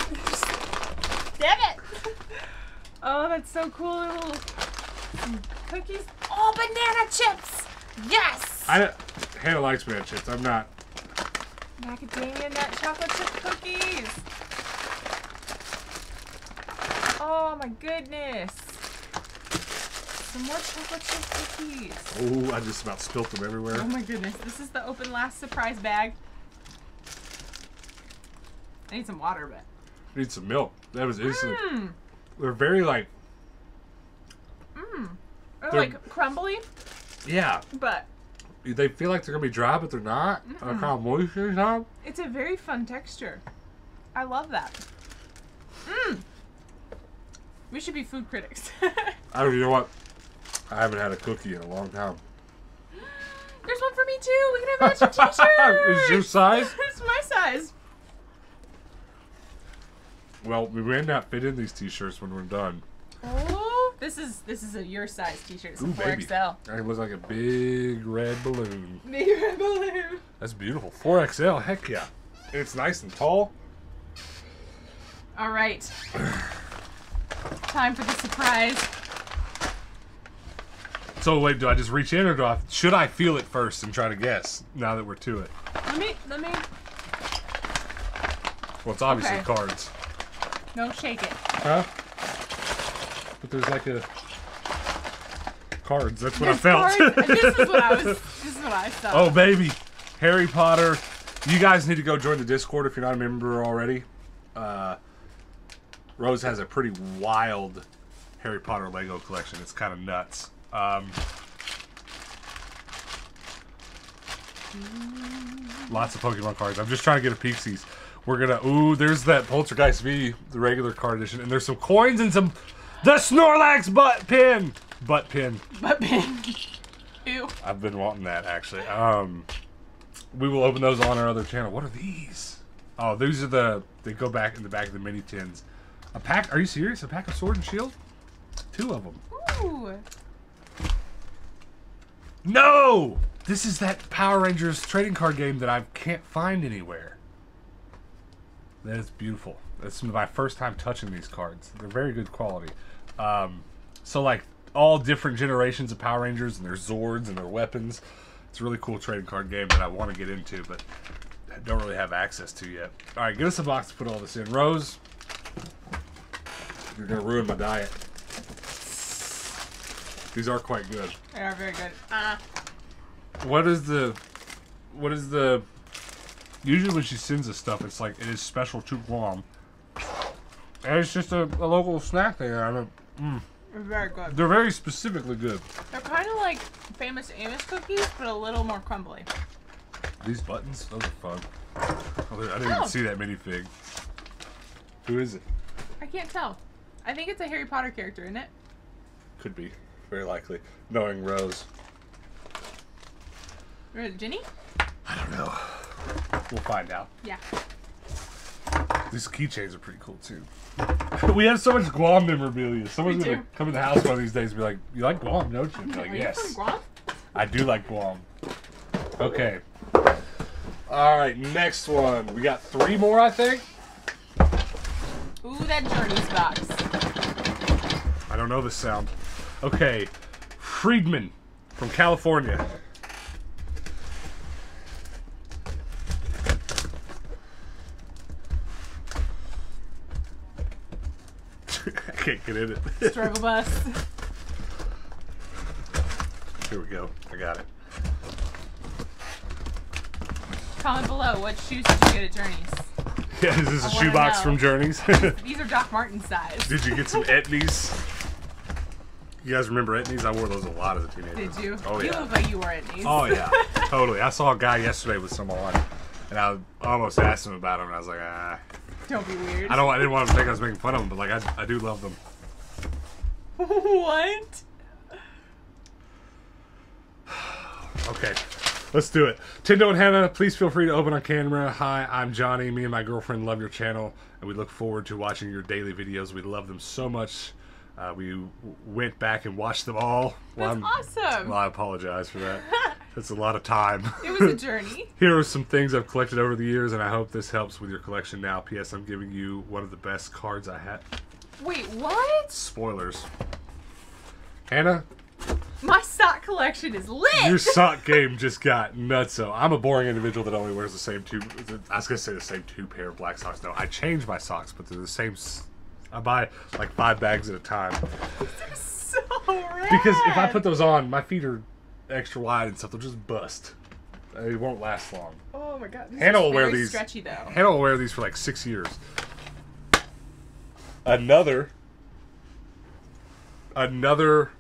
Damn it! Oh, that's so cool. Little cookies. Oh, banana chips! Yes! I don't, Hannah likes banana chips. I'm not... Macadamia nut chocolate chip cookies. Oh my goodness. Some more chocolate chip cookies. Oh, I just about spilt them everywhere. Oh my goodness. This is the open last surprise bag. I need some water, but... I need some milk. That was instant. Mm. They're very, like... Mm. They're, they're like crumbly. Yeah. But... they feel like they're going to be dry, but they're not. Mm-hmm. They're kind of moisture top. It's a very fun texture. I love that. Mmm. We should be food critics. I don't, you know what? I haven't had a cookie in a long time. There's one for me, too. We can have an extra t-shirt. Is it your size? It's my size. Well, we may not fit in these t-shirts when we're done. Oh, this is this is a your size t-shirt. It's four X L. It looks like a big red balloon. Big red balloon. That's beautiful. four X L, heck yeah. It's nice and tall. All right. Time for the surprise. So wait, do I just reach in or do I should I feel it first and try to guess now that we're to it? Let me let me Well, it's obviously okay. Cards. No, shake it. Huh? But there's like a cards. That's what there's I felt. This is what I was. This is what I felt. Oh baby, Harry Potter. You guys need to go join the Discord if you're not a member already. Uh, Rose has a pretty wild Harry Potter Lego collection. It's kind of nuts. Um, lots of Pokemon cards. I'm just trying to get a Pixies. We're gonna, ooh, there's that Poltergeist V, the regular card edition, and there's some coins and some, the Snorlax butt pin! Butt pin. Butt pin. Ew. I've been wanting that, actually. Um, we will open those on our other channel. What are these? Oh, these are the, they go back in the back of the mini tins. A pack, are you serious? A pack of Sword and Shield? Two of them. Ooh. No! This is that Power Rangers trading card game that I can't find anywhere. That is beautiful. That's my first time touching these cards. They're very good quality. Um, so, like, all different generations of Power Rangers and their Zords and their weapons. It's a really cool trading card game that I want to get into, but I don't really have access to yet. All right, get us a box to put all this in. Rose, you're going to ruin my diet. These are quite good. They are very good. Uh. What is the... What is the... Usually when she sends us stuff, it's like, it is special to Guam. And it's just a, a local snack thing. I mean, mm. They're very good. They're very specifically good. They're kind of like Famous Amos cookies, but a little more crumbly. These buttons? Those are fun. I didn't oh. see that minifig. Who is it? I can't tell. I think it's a Harry Potter character, isn't it? Could be. Very likely. Knowing Rose. Jenny? I don't know. We'll find out. Yeah. These keychains are pretty cool, too. We have so much Guam memorabilia. Someone's going to come in the house one of these days and be like, you like Guam, don't you? I'm like, yes. You from Guam? I do like Guam. Okay. All right, next one. We got three more, I think. Ooh, that Journeys box. I don't know this sound. Okay. Friedman from California. Can't get in it. Struggle bus. Here we go. I got it. Comment below what shoes did you get at Journeys? Yeah, is this a shoebox from Journeys? These are Doc Marten size. Did you get some Etnies? You guys remember Etnies? I wore those a lot as a teenager. Did you? Oh yeah. You look like you wore Etnies. Oh yeah, totally. I saw a guy yesterday with some on, and I almost asked him about them, and I was like, ah. Don't be weird. I don't. I didn't want to think I was making fun of them, but like I, I do love them. What? Okay, let's do it. Tendo and Hannah, please feel free to open on camera. Hi, I'm Johnny. Me and my girlfriend love your channel, and we look forward to watching your daily videos. We love them so much. Uh, we went back and watched them all. Well, That's I'm, awesome. Well, I apologize for that. That's a lot of time. It was a journey. Here are some things I've collected over the years, and I hope this helps with your collection now. P S. I'm giving you one of the best cards I had. Wait, what? Spoilers. Hannah? My sock collection is lit! Your sock game just got nutso. I'm a boring individual that only wears the same two... I was going to say the same two pair of black socks. No, I change my socks, but they're the same... I buy like five bags at a time. They're so rad. Because if I put those on, my feet are extra wide and stuff. They'll just bust. It won't last long. Oh my god. Hannah will wear these. Stretchy though. Hannah will wear these for like six years. Another, another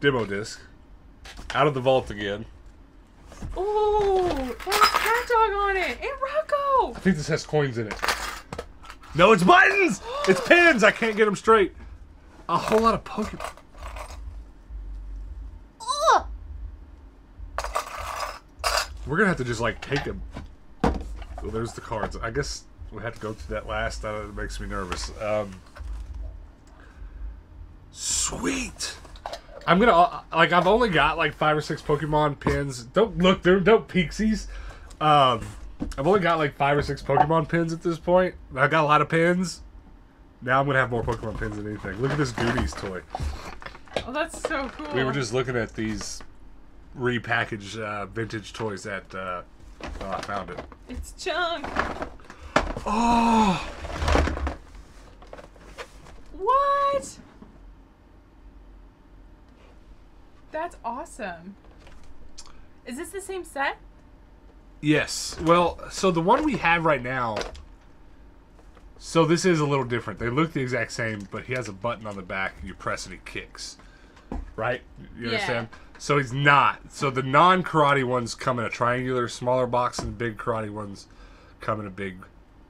demo disc out of the vault again. Oh, there's a cat dog on it. And Rocco. I think this has coins in it. No, it's buttons! It's pins! I can't get them straight. A whole lot of Pokemon. Ugh. We're gonna have to just, like, take them. Well, there's the cards. I guess we have to go through that last. Uh, it makes me nervous. Um, sweet! I'm gonna, uh, like, I've only got, like, five or six Pokemon pins. Don't look, they're dope Pixies. Um... I've only got like five or six Pokemon pins at this point. I got a lot of pins. Now I'm gonna have more Pokemon pins than anything. Look at this Goonies toy. Oh, that's so cool. We were just looking at these repackaged uh, vintage toys at. Uh, oh, I found it. It's junk. Oh. What? That's awesome. Is this the same set? Yes. Well, so the one we have right now, so this is a little different. They look the exact same, but he has a button on the back, and you press it, he kicks. Right? You understand? Yeah. So he's not. So the non-karate ones come in a triangular, smaller box, and the big karate ones come in a big,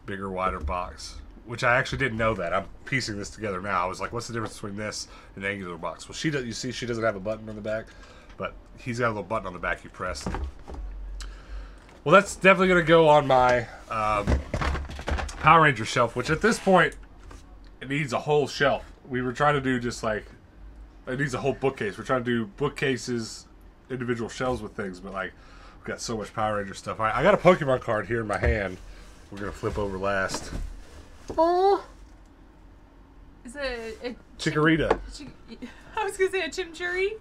bigger, wider box, which I actually didn't know that. I'm piecing this together now. I was like, what's the difference between this and the angular box? Well, she does, you see she doesn't have a button on the back, but he's got a little button on the back you press. Well, that's definitely going to go on my um, Power Ranger shelf, which at this point, it needs a whole shelf. We were trying to do just like, it needs a whole bookcase. We're trying to do bookcases, individual shelves with things, but like, we've got so much Power Ranger stuff. I, I got a Pokemon card here in my hand. We're going to flip over last. Oh. Is it a... Chikorita. Ch I was going to say a Chimchurri.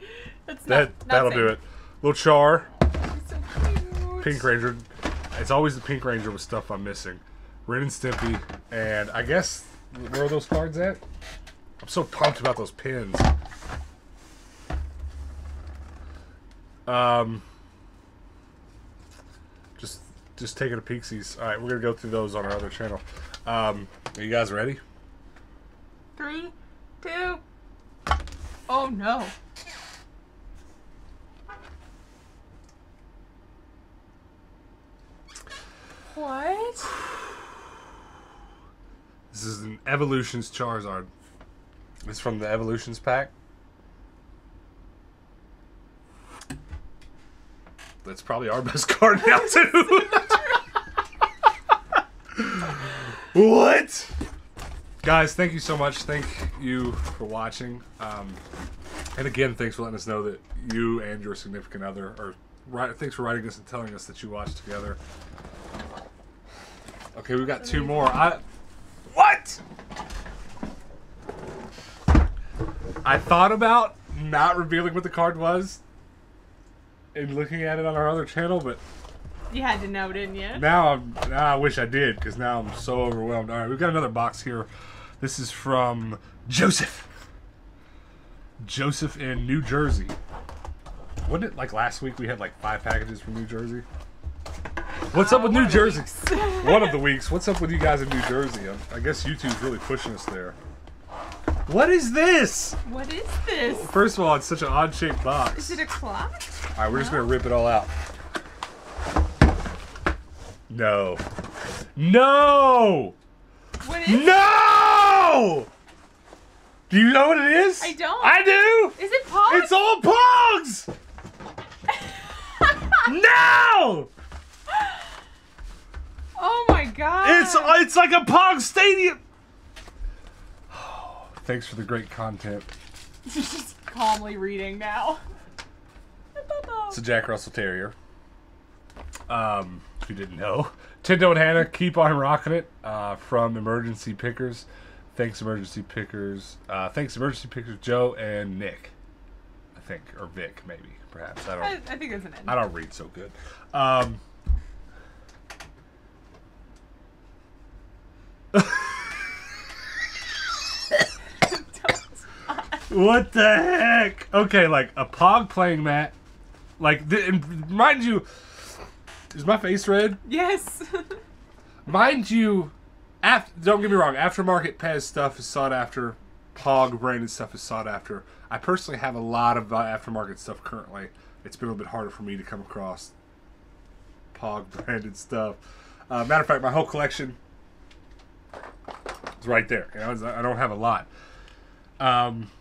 That's that, not, not that'll safe. Do it. Little Char. It's so cute. Pink Ranger. It's always the Pink Ranger with stuff I'm missing. Ren and Stimpy. And I guess, where are those cards at? I'm so pumped about those pins. Um, Just just taking a Pixies. Alright, we're going to go through those on our other channel. Um, Are you guys ready? Three, two. Oh no. What? This is an Evolutions Charizard. It's from the Evolutions pack. That's probably our best card now, too. What? Guys, thank you so much. Thank you for watching. Um, and again, thanks for letting us know that you and your significant other are... Right, thanks for writing us and telling us that you watched together. Okay, we've got two more. I, what? I thought about not revealing what the card was and looking at it on our other channel, but... You had to know, didn't you? Now, I'm, now I wish I did, because now I'm so overwhelmed. All right, we've got another box here. This is from Joseph. Joseph in New Jersey. Wasn't it like last week we had like five packages from New Jersey? What's up uh, with New Jersey? One of the weeks. What's up with you guys in New Jersey? I'm, I guess YouTube's really pushing us there. What is this? What is this? First of all, it's such an odd-shaped box. Is it a clock? All right, we're no. just going to rip it all out. No. No! What is No! It? Do you know what it is? I don't. I do! Is it Pogs? It's all Pogs! No! Oh my god. It's it's like a Pog Stadium. Oh, thanks for the great content. She's just calmly reading now. It's a Jack Russell Terrier. Um, if you didn't know. Tendo and Hannah, keep on rocking it. Uh, from Emergency Pickers. Thanks, Emergency Pickers. Uh, thanks, Emergency Pickers, Joe and Nick. I think, or Vic, maybe, perhaps. I don't. I, I think it's an end. I don't read so good. Um, what the heck? Okay, like a Pog playing mat. Like, th and mind you, is my face red? Yes. Mind you. After, don't get me wrong, aftermarket P E S stuff is sought after. Pog branded stuff is sought after. I personally have a lot of uh, aftermarket stuff currently. It's been a little bit harder for me to come across Pog branded stuff. Uh, matter of fact, my whole collection is right there. You know, I don't have a lot. Um,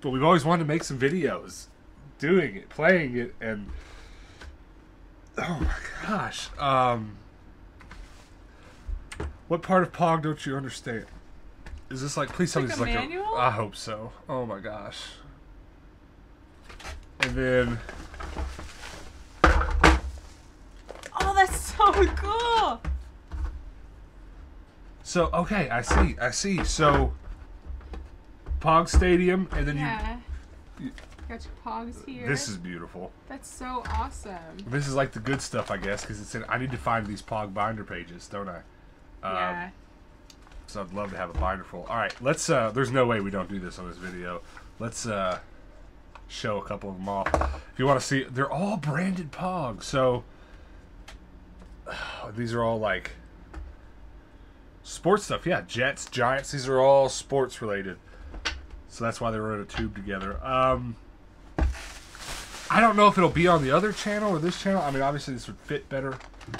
but we've always wanted to make some videos doing it, playing it, and... Oh my gosh. Um... What part of Pog don't you understand? Is this like, please tell me this is like a manual? I hope so. Oh my gosh. And then. Oh, that's so cool. So, okay, I see, I see. So, Pog Stadium, and then yeah. you, you. Got your Pogs here. This is beautiful. That's so awesome. This is like the good stuff, I guess, because it said I need to find these Pog binder pages, don't I? Um, yeah. So I'd love to have a binder full. All right, let's. Uh, there's no way we don't do this on this video. Let's uh, show a couple of them off. If you want to see, they're all branded Pogs. So uh, these are all like sports stuff. Yeah, Jets, Giants. These are all sports related. So that's why they were in a tube together. Um, I don't know if it'll be on the other channel or this channel. I mean, obviously this would fit better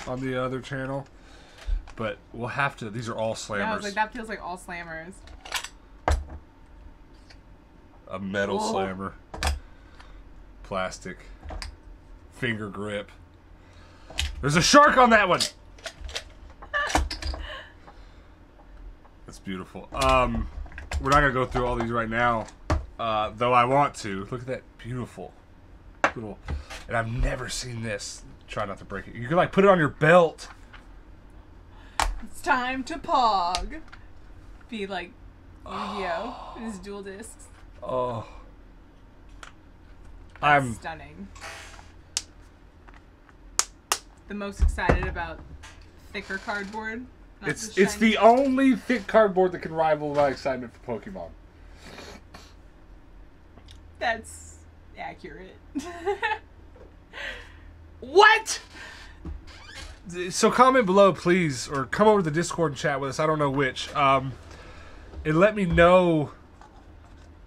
on the other channel. But we'll have to. These are all slammers. Yeah, I was like, that feels like all slammers. A metal Whoa. slammer, plastic, finger grip. There's a shark on that one. That's beautiful. Um, we're not gonna go through all these right now, uh, though I want to. Look at that beautiful, little. And I've never seen this. Try not to break it. You can like put it on your belt. It's time to Pog. Be like Yu-Gi-Oh! Oh. His dual discs. Oh. That's I'm stunning. The most excited about thicker cardboard. It's the it's the only thick cardboard that can rival my excitement for Pokemon. That's accurate. What? So comment below, please, or come over to the Discord and chat with us. I don't know which. Um, and let me know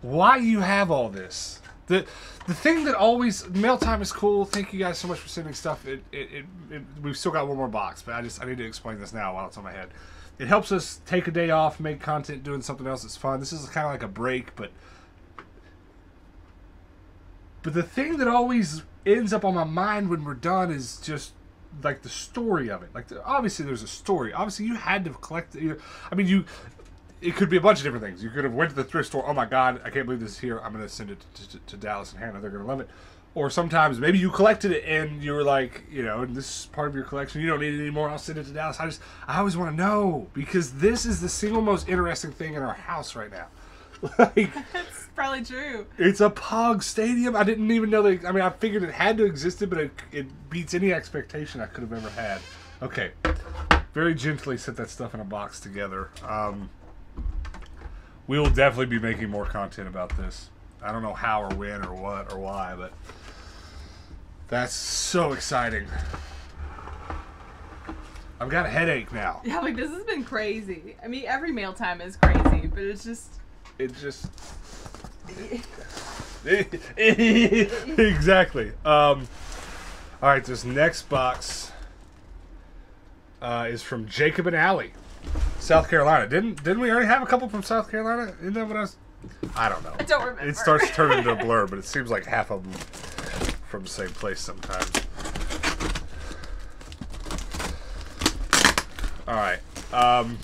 why you have all this. The the thing that always, mail time is cool. Thank you guys so much for sending stuff. It it, it it we've still got one more box, but I just I need to explain this now while it's on my head. It helps us take a day off, make content, doing something else that's fun. This is kind of like a break, but but the thing that always ends up on my mind when we're done is just like the story of it. Like the, obviously there's a story. Obviously you had to collect. You know, I mean you. It could be a bunch of different things. You could have went to the thrift store. Oh my God, I can't believe this is here. I'm going to send it to, to, to Dallas and Hannah. They're going to love it. Or sometimes maybe you collected it and you were like, you know, this is part of your collection. You don't need it anymore. I'll send it to Dallas. I just, I always want to know, because this is the single most interesting thing in our house right now. Like, that's probably true. It's a Pog Stadium. I didn't even know that. I mean, I figured it had to exist, but it, it beats any expectation I could have ever had. Okay. Very gently set that stuff in a box together. Um... We will definitely be making more content about this. I don't know how or when or what or why, but that's so exciting. I've got a headache now. Yeah, like this has been crazy. I mean, every mail time is crazy, but it's just... It just... Exactly. Um, all right, this next box uh, is from Jacob and Allie. South Carolina. Didn't didn't we already have a couple from South Carolina? Isn't that what I was... I don't know. I don't remember. It starts to turn into a blur, but it seems like half of them from the same place sometimes. Alright. Um,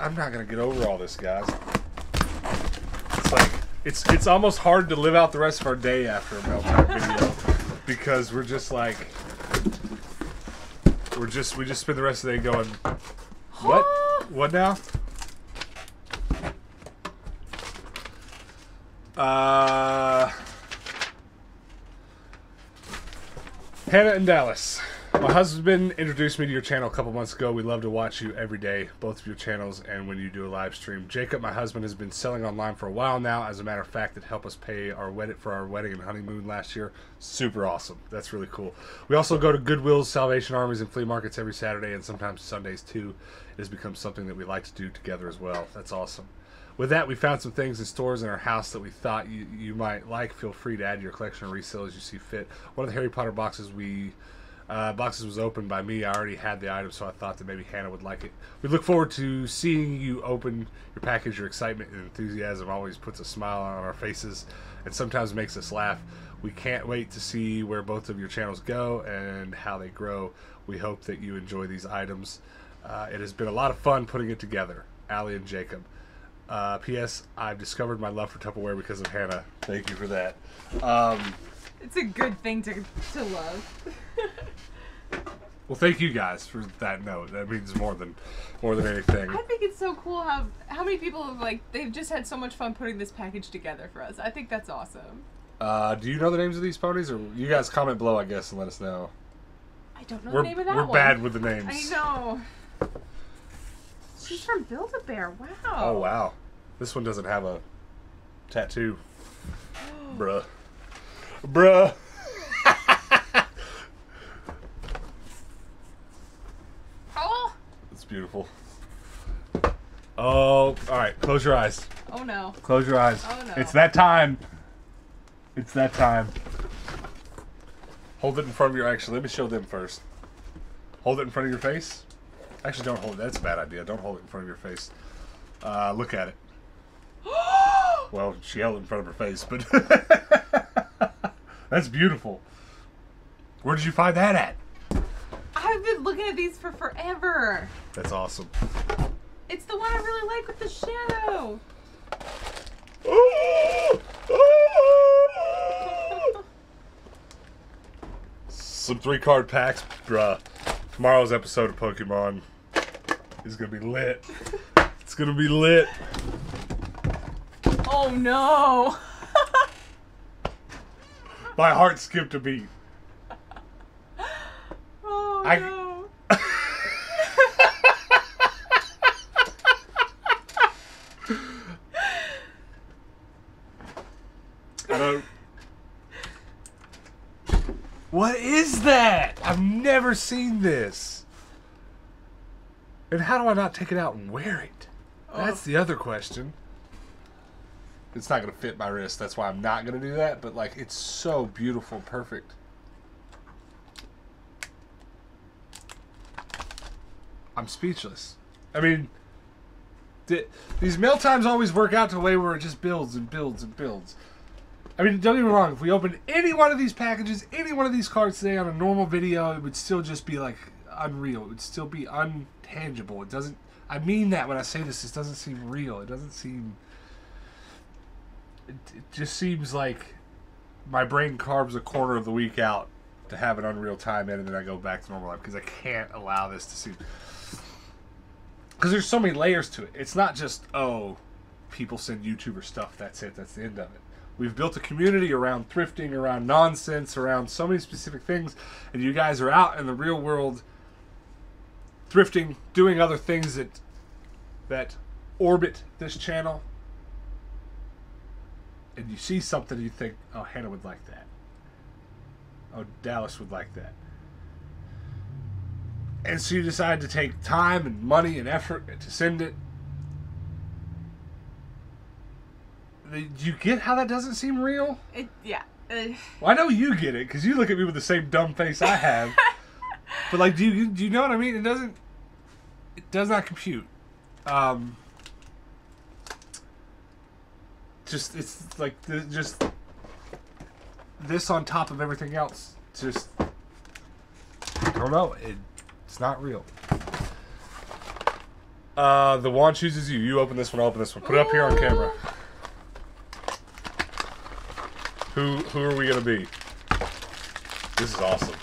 I'm not going to get over all this, guys. It's like... It's, it's almost hard to live out the rest of our day after a meltdown video. Because we're just like... We're just, we just spend the rest of the day going, what? What now? Uh, Hannah and Dallas. My husband introduced me to your channel a couple months ago. We love to watch you every day, both of your channels and when you do a live stream. Jacob, my husband, has been selling online for a while now. As a matter of fact, it helped us pay our wedding for our wedding and honeymoon last year. Super awesome. That's really cool. We also go to Goodwills, Salvation Armies, and flea markets every Saturday and sometimes Sundays too. It has become something that we like to do together as well. That's awesome. With that, we found some things in stores in our house that we thought you, you might like. Feel free to add to your collection or resell as you see fit. One of the Harry Potter boxes we... Uh, boxes was opened by me. I already had the item, so I thought that maybe Hannah would like it. We look forward to seeing you open your package. Your excitement and enthusiasm always puts a smile on our faces and sometimes makes us laugh. We can't wait to see where both of your channels go and how they grow. We hope that you enjoy these items. Uh, it has been a lot of fun putting it together. Allie and Jacob. Uh, P S I've discovered my love for Tupperware because of Hannah. Thank you for that. Um... It's a good thing to, to love. Well, thank you guys for that note. That means more than more than anything. I think it's so cool how how many people have, like, they've just had so much fun putting this package together for us. I think that's awesome. Uh, do you know the names of these ponies? Or you guys comment below, I guess, and let us know. I don't know we're, the name of that we're one. We're bad with the names. I know. She's from Build-A-Bear. Wow. Oh, wow. This one doesn't have a tattoo. Bruh. Bruh. Oh. It's beautiful. Oh, alright. Close your eyes. Oh, no. Close your eyes. Oh, no. It's that time. It's that time. Hold it in front of your... Actually, let me show them first. Hold it in front of your face. Actually, don't hold it. That's a bad idea. Don't hold it in front of your face. Uh, look at it. Well, she held it in front of her face, but... That's beautiful. Where did you find that at? I've been looking at these for forever. That's awesome. It's the one I really like with the shadow. Some three card packs, bruh. Tomorrow's episode of Pokemon is gonna be lit. It's gonna be lit. Oh no. My heart skipped a beat. Oh, I... no. I don't... What is that? I've never seen this. And how do I not take it out and wear it? Oh. That's the other question. It's not going to fit my wrist. That's why I'm not going to do that. But, like, it's so beautiful. Perfect. I'm speechless. I mean, th these mail times always work out to a way where it just builds and builds and builds. I mean, don't get me wrong. If we opened any one of these packages, any one of these cards today on a normal video, it would still just be, like, unreal. It would still be untangible. It doesn't... I mean that when I say this. This doesn't seem real. It doesn't seem... It, it just seems like my brain carves a quarter of the week out to have an unreal time in, and then I go back to normal life because I can't allow this to seem... Because there's so many layers to it. It's not just, oh, people send YouTuber stuff. That's it. That's the end of it. We've built a community around thrifting, around nonsense, around so many specific things, and you guys are out in the real world thrifting, doing other things that that orbit this channel. And you see something and you think, oh, Hannah would like that. Oh, Dallas would like that. And so you decide to take time and money and effort to send it. Do you get how that doesn't seem real? It, yeah. Uh, well, I know you get it because you look at me with the same dumb face I have. But, like, do you do you know what I mean? It doesn't. It does not compute. Um. Just it's like the, just this on top of everything else. Just I don't know. It, it's not real. Uh, the wand chooses you. You open this one. I'll open this one. Put it up here on camera. Who who are we gonna be? This is awesome.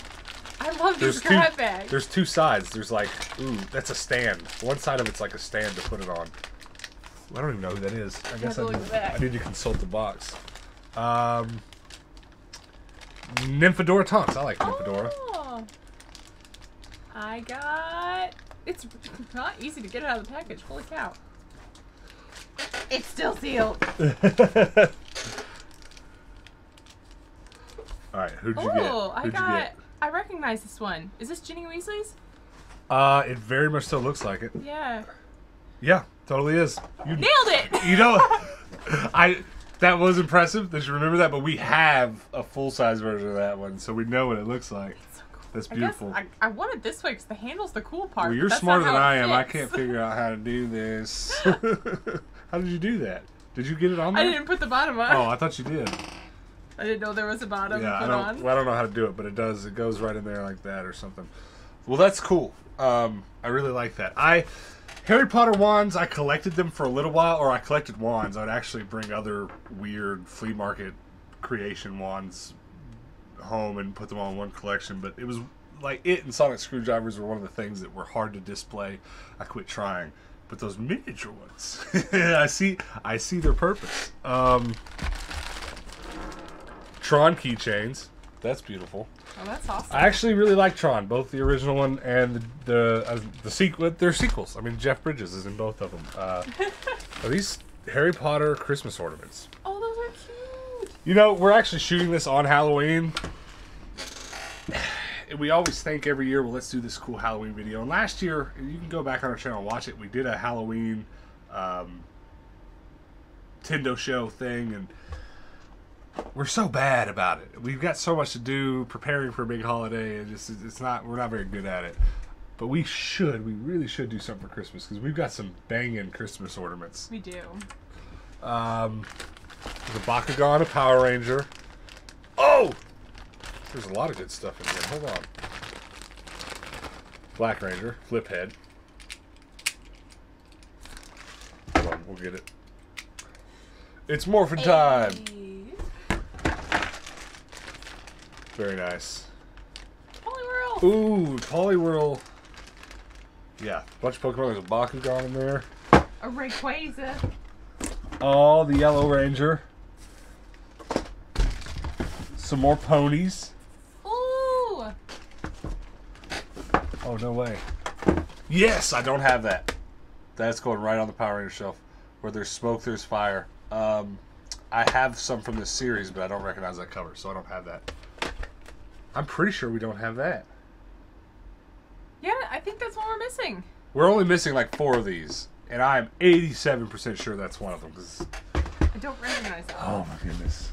I love these grab bags. There's two sides. There's like, ooh, that's a stand. One side of it's like a stand to put it on. I don't even know who that is. I guess I need, I need to consult the box. Um, Nymphadora Tonks. I like Nymphadora. Oh, I got. It's not easy to get it out of the package. Holy cow! It's still sealed. All right, who'd you Ooh, get? Oh, I got. You get? I recognize this one. Is this Ginny Weasley's? Uh, it very much so looks like it. Yeah. Yeah, totally is. You nailed it. You know, I that was impressive. Did you remember that? But we have a full size version of that one, so we know what it looks like. That's, so cool. That's beautiful. I, I want it this way because the handle's the cool part. Well, you're smarter than I am. Fits. I can't figure out how to do this. How did you do that? Did you get it on there? I didn't put the bottom on. Oh, I thought you did. I didn't know there was a bottom. Yeah, I don't, on. Well, I don't know how to do it, but it does. It goes right in there like that or something. Well, that's cool. Um, I really like that. I Harry Potter wands, I collected them for a little while, or I collected wands. I would actually bring other weird flea market creation wands home and put them all in one collection, but it was like it and sonic screwdrivers were one of the things that were hard to display. I quit trying. But those miniature ones, I see, I see their purpose. Um... Tron keychains. That's beautiful. Oh, that's awesome. I actually really like Tron, both the original one and the the, uh, the sequel. They're sequels. I mean, Jeff Bridges is in both of them. Uh, are these Harry Potter Christmas ornaments? Oh, those are cute. You know, we're actually shooting this on Halloween. And we always think every year, well, let's do this cool Halloween video. And last year, you can go back on our channel and watch it. We did a Halloween um, Tendo show thing and... We're so bad about it. We've got so much to do preparing for a big holiday, and just it's not we're not very good at it. But we should, we really should do something for Christmas because we've got some banging Christmas ornaments. We do. Um, the Bakugan, a Power Ranger. Oh, there's a lot of good stuff in here. Hold on. Black Ranger, flip head. Hold on, we'll get it. It's morphin' time. Hey. Very nice. Poliwhirl! Ooh, Poliwhirl. Yeah, a bunch of Pokemon. There's a Bakugan in there. A Rayquaza. Oh, the Yellow Ranger. Some more ponies. Ooh! Oh, no way. Yes, I don't have that. That's going right on the Power Ranger shelf. Where there's smoke, there's fire. Um, I have some from this series, but I don't recognize that cover, so I don't have that. I'm pretty sure we don't have that. Yeah, I think that's what we're missing. We're only missing like four of these, and I'm eighty-seven percent sure that's one of them. Cause I don't recognize that. Oh my goodness.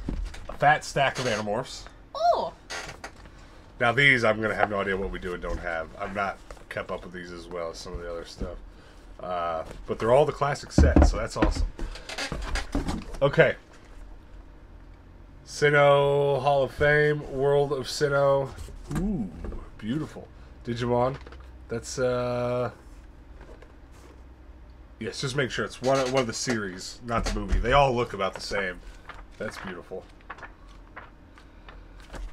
A fat stack of Animorphs. Oh! Now these, I'm going to have no idea what we do and don't have. I've not kept up with these as well as some of the other stuff. Uh, but they're all the classic sets, so that's awesome. Okay. Sinnoh Hall of Fame, World of Sinnoh. Ooh, beautiful. Digimon. That's, uh... yes, just make sure it's one of, one of the series, not the movie. They all look about the same. That's beautiful.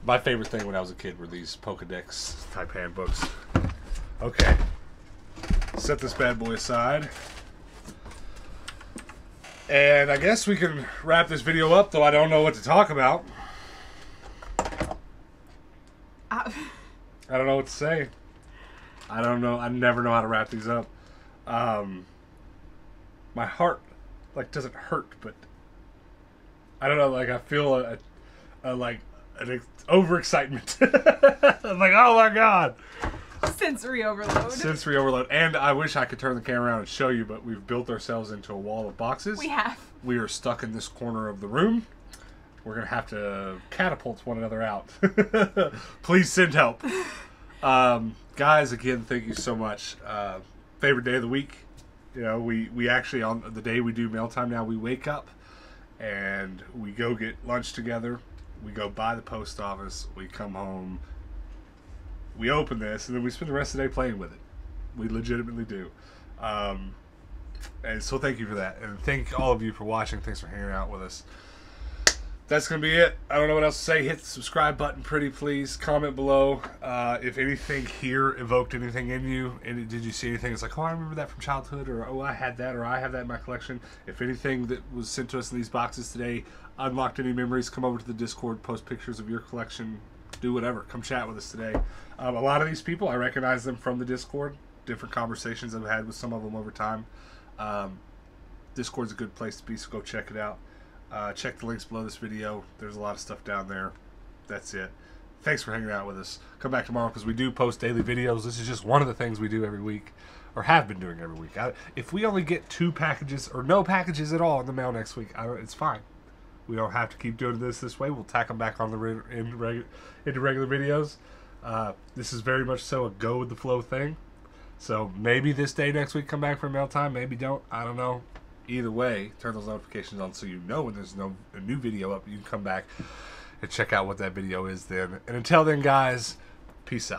My favorite thing when I was a kid were these Pokedex type handbooks. Okay. Set this bad boy aside. And I guess we can wrap this video up, though I don't know what to talk about. Uh, I don't know what to say. I don't know. I never know how to wrap these up. Um, my heart, like, doesn't hurt, but I don't know. Like, I feel a, a, a like an ex overexcitement. I'm like, oh my god. Sensory overload. Sensory overload. And I wish I could turn the camera around and show you, but we've built ourselves into a wall of boxes. We have. We are stuck in this corner of the room. We're going to have to catapult one another out. Please send help. Um, guys, again, thank you so much. Uh, favorite day of the week. You know, we, we actually, on the day we do mail time now, we wake up and we go get lunch together. We go by the post office. We come home. We open this, and then we spend the rest of the day playing with it. We legitimately do. Um, and so thank you for that. And thank all of you for watching. Thanks for hanging out with us. That's going to be it. I don't know what else to say. Hit the subscribe button pretty please. Comment below uh, if anything here evoked anything in you. And did you see anything that's like, oh, I remember that from childhood, or oh, I had that, or I have that in my collection. If anything that was sent to us in these boxes today unlocked any memories, come over to the Discord, post pictures of your collection. Do whatever. Come chat with us today. Um, a lot of these people, I recognize them from the Discord. Different conversations I've had with some of them over time. Um, Discord's a good place to be, so go check it out. Uh, check the links below this video. There's a lot of stuff down there. That's it. Thanks for hanging out with us. Come back tomorrow because we do post daily videos. This is just one of the things we do every week, or have been doing every week. I, if we only get two packages or no packages at all in the mail next week, I, it's fine. We don't have to keep doing this this way. We'll tack them back on the re in regu into regular videos. Uh, this is very much so a go with the flow thing. So maybe this day next week come back for mail time. Maybe don't. I don't know. Either way, turn those notifications on so you know when there's no a new video up. You can come back and check out what that video is then. And until then, guys, peace out.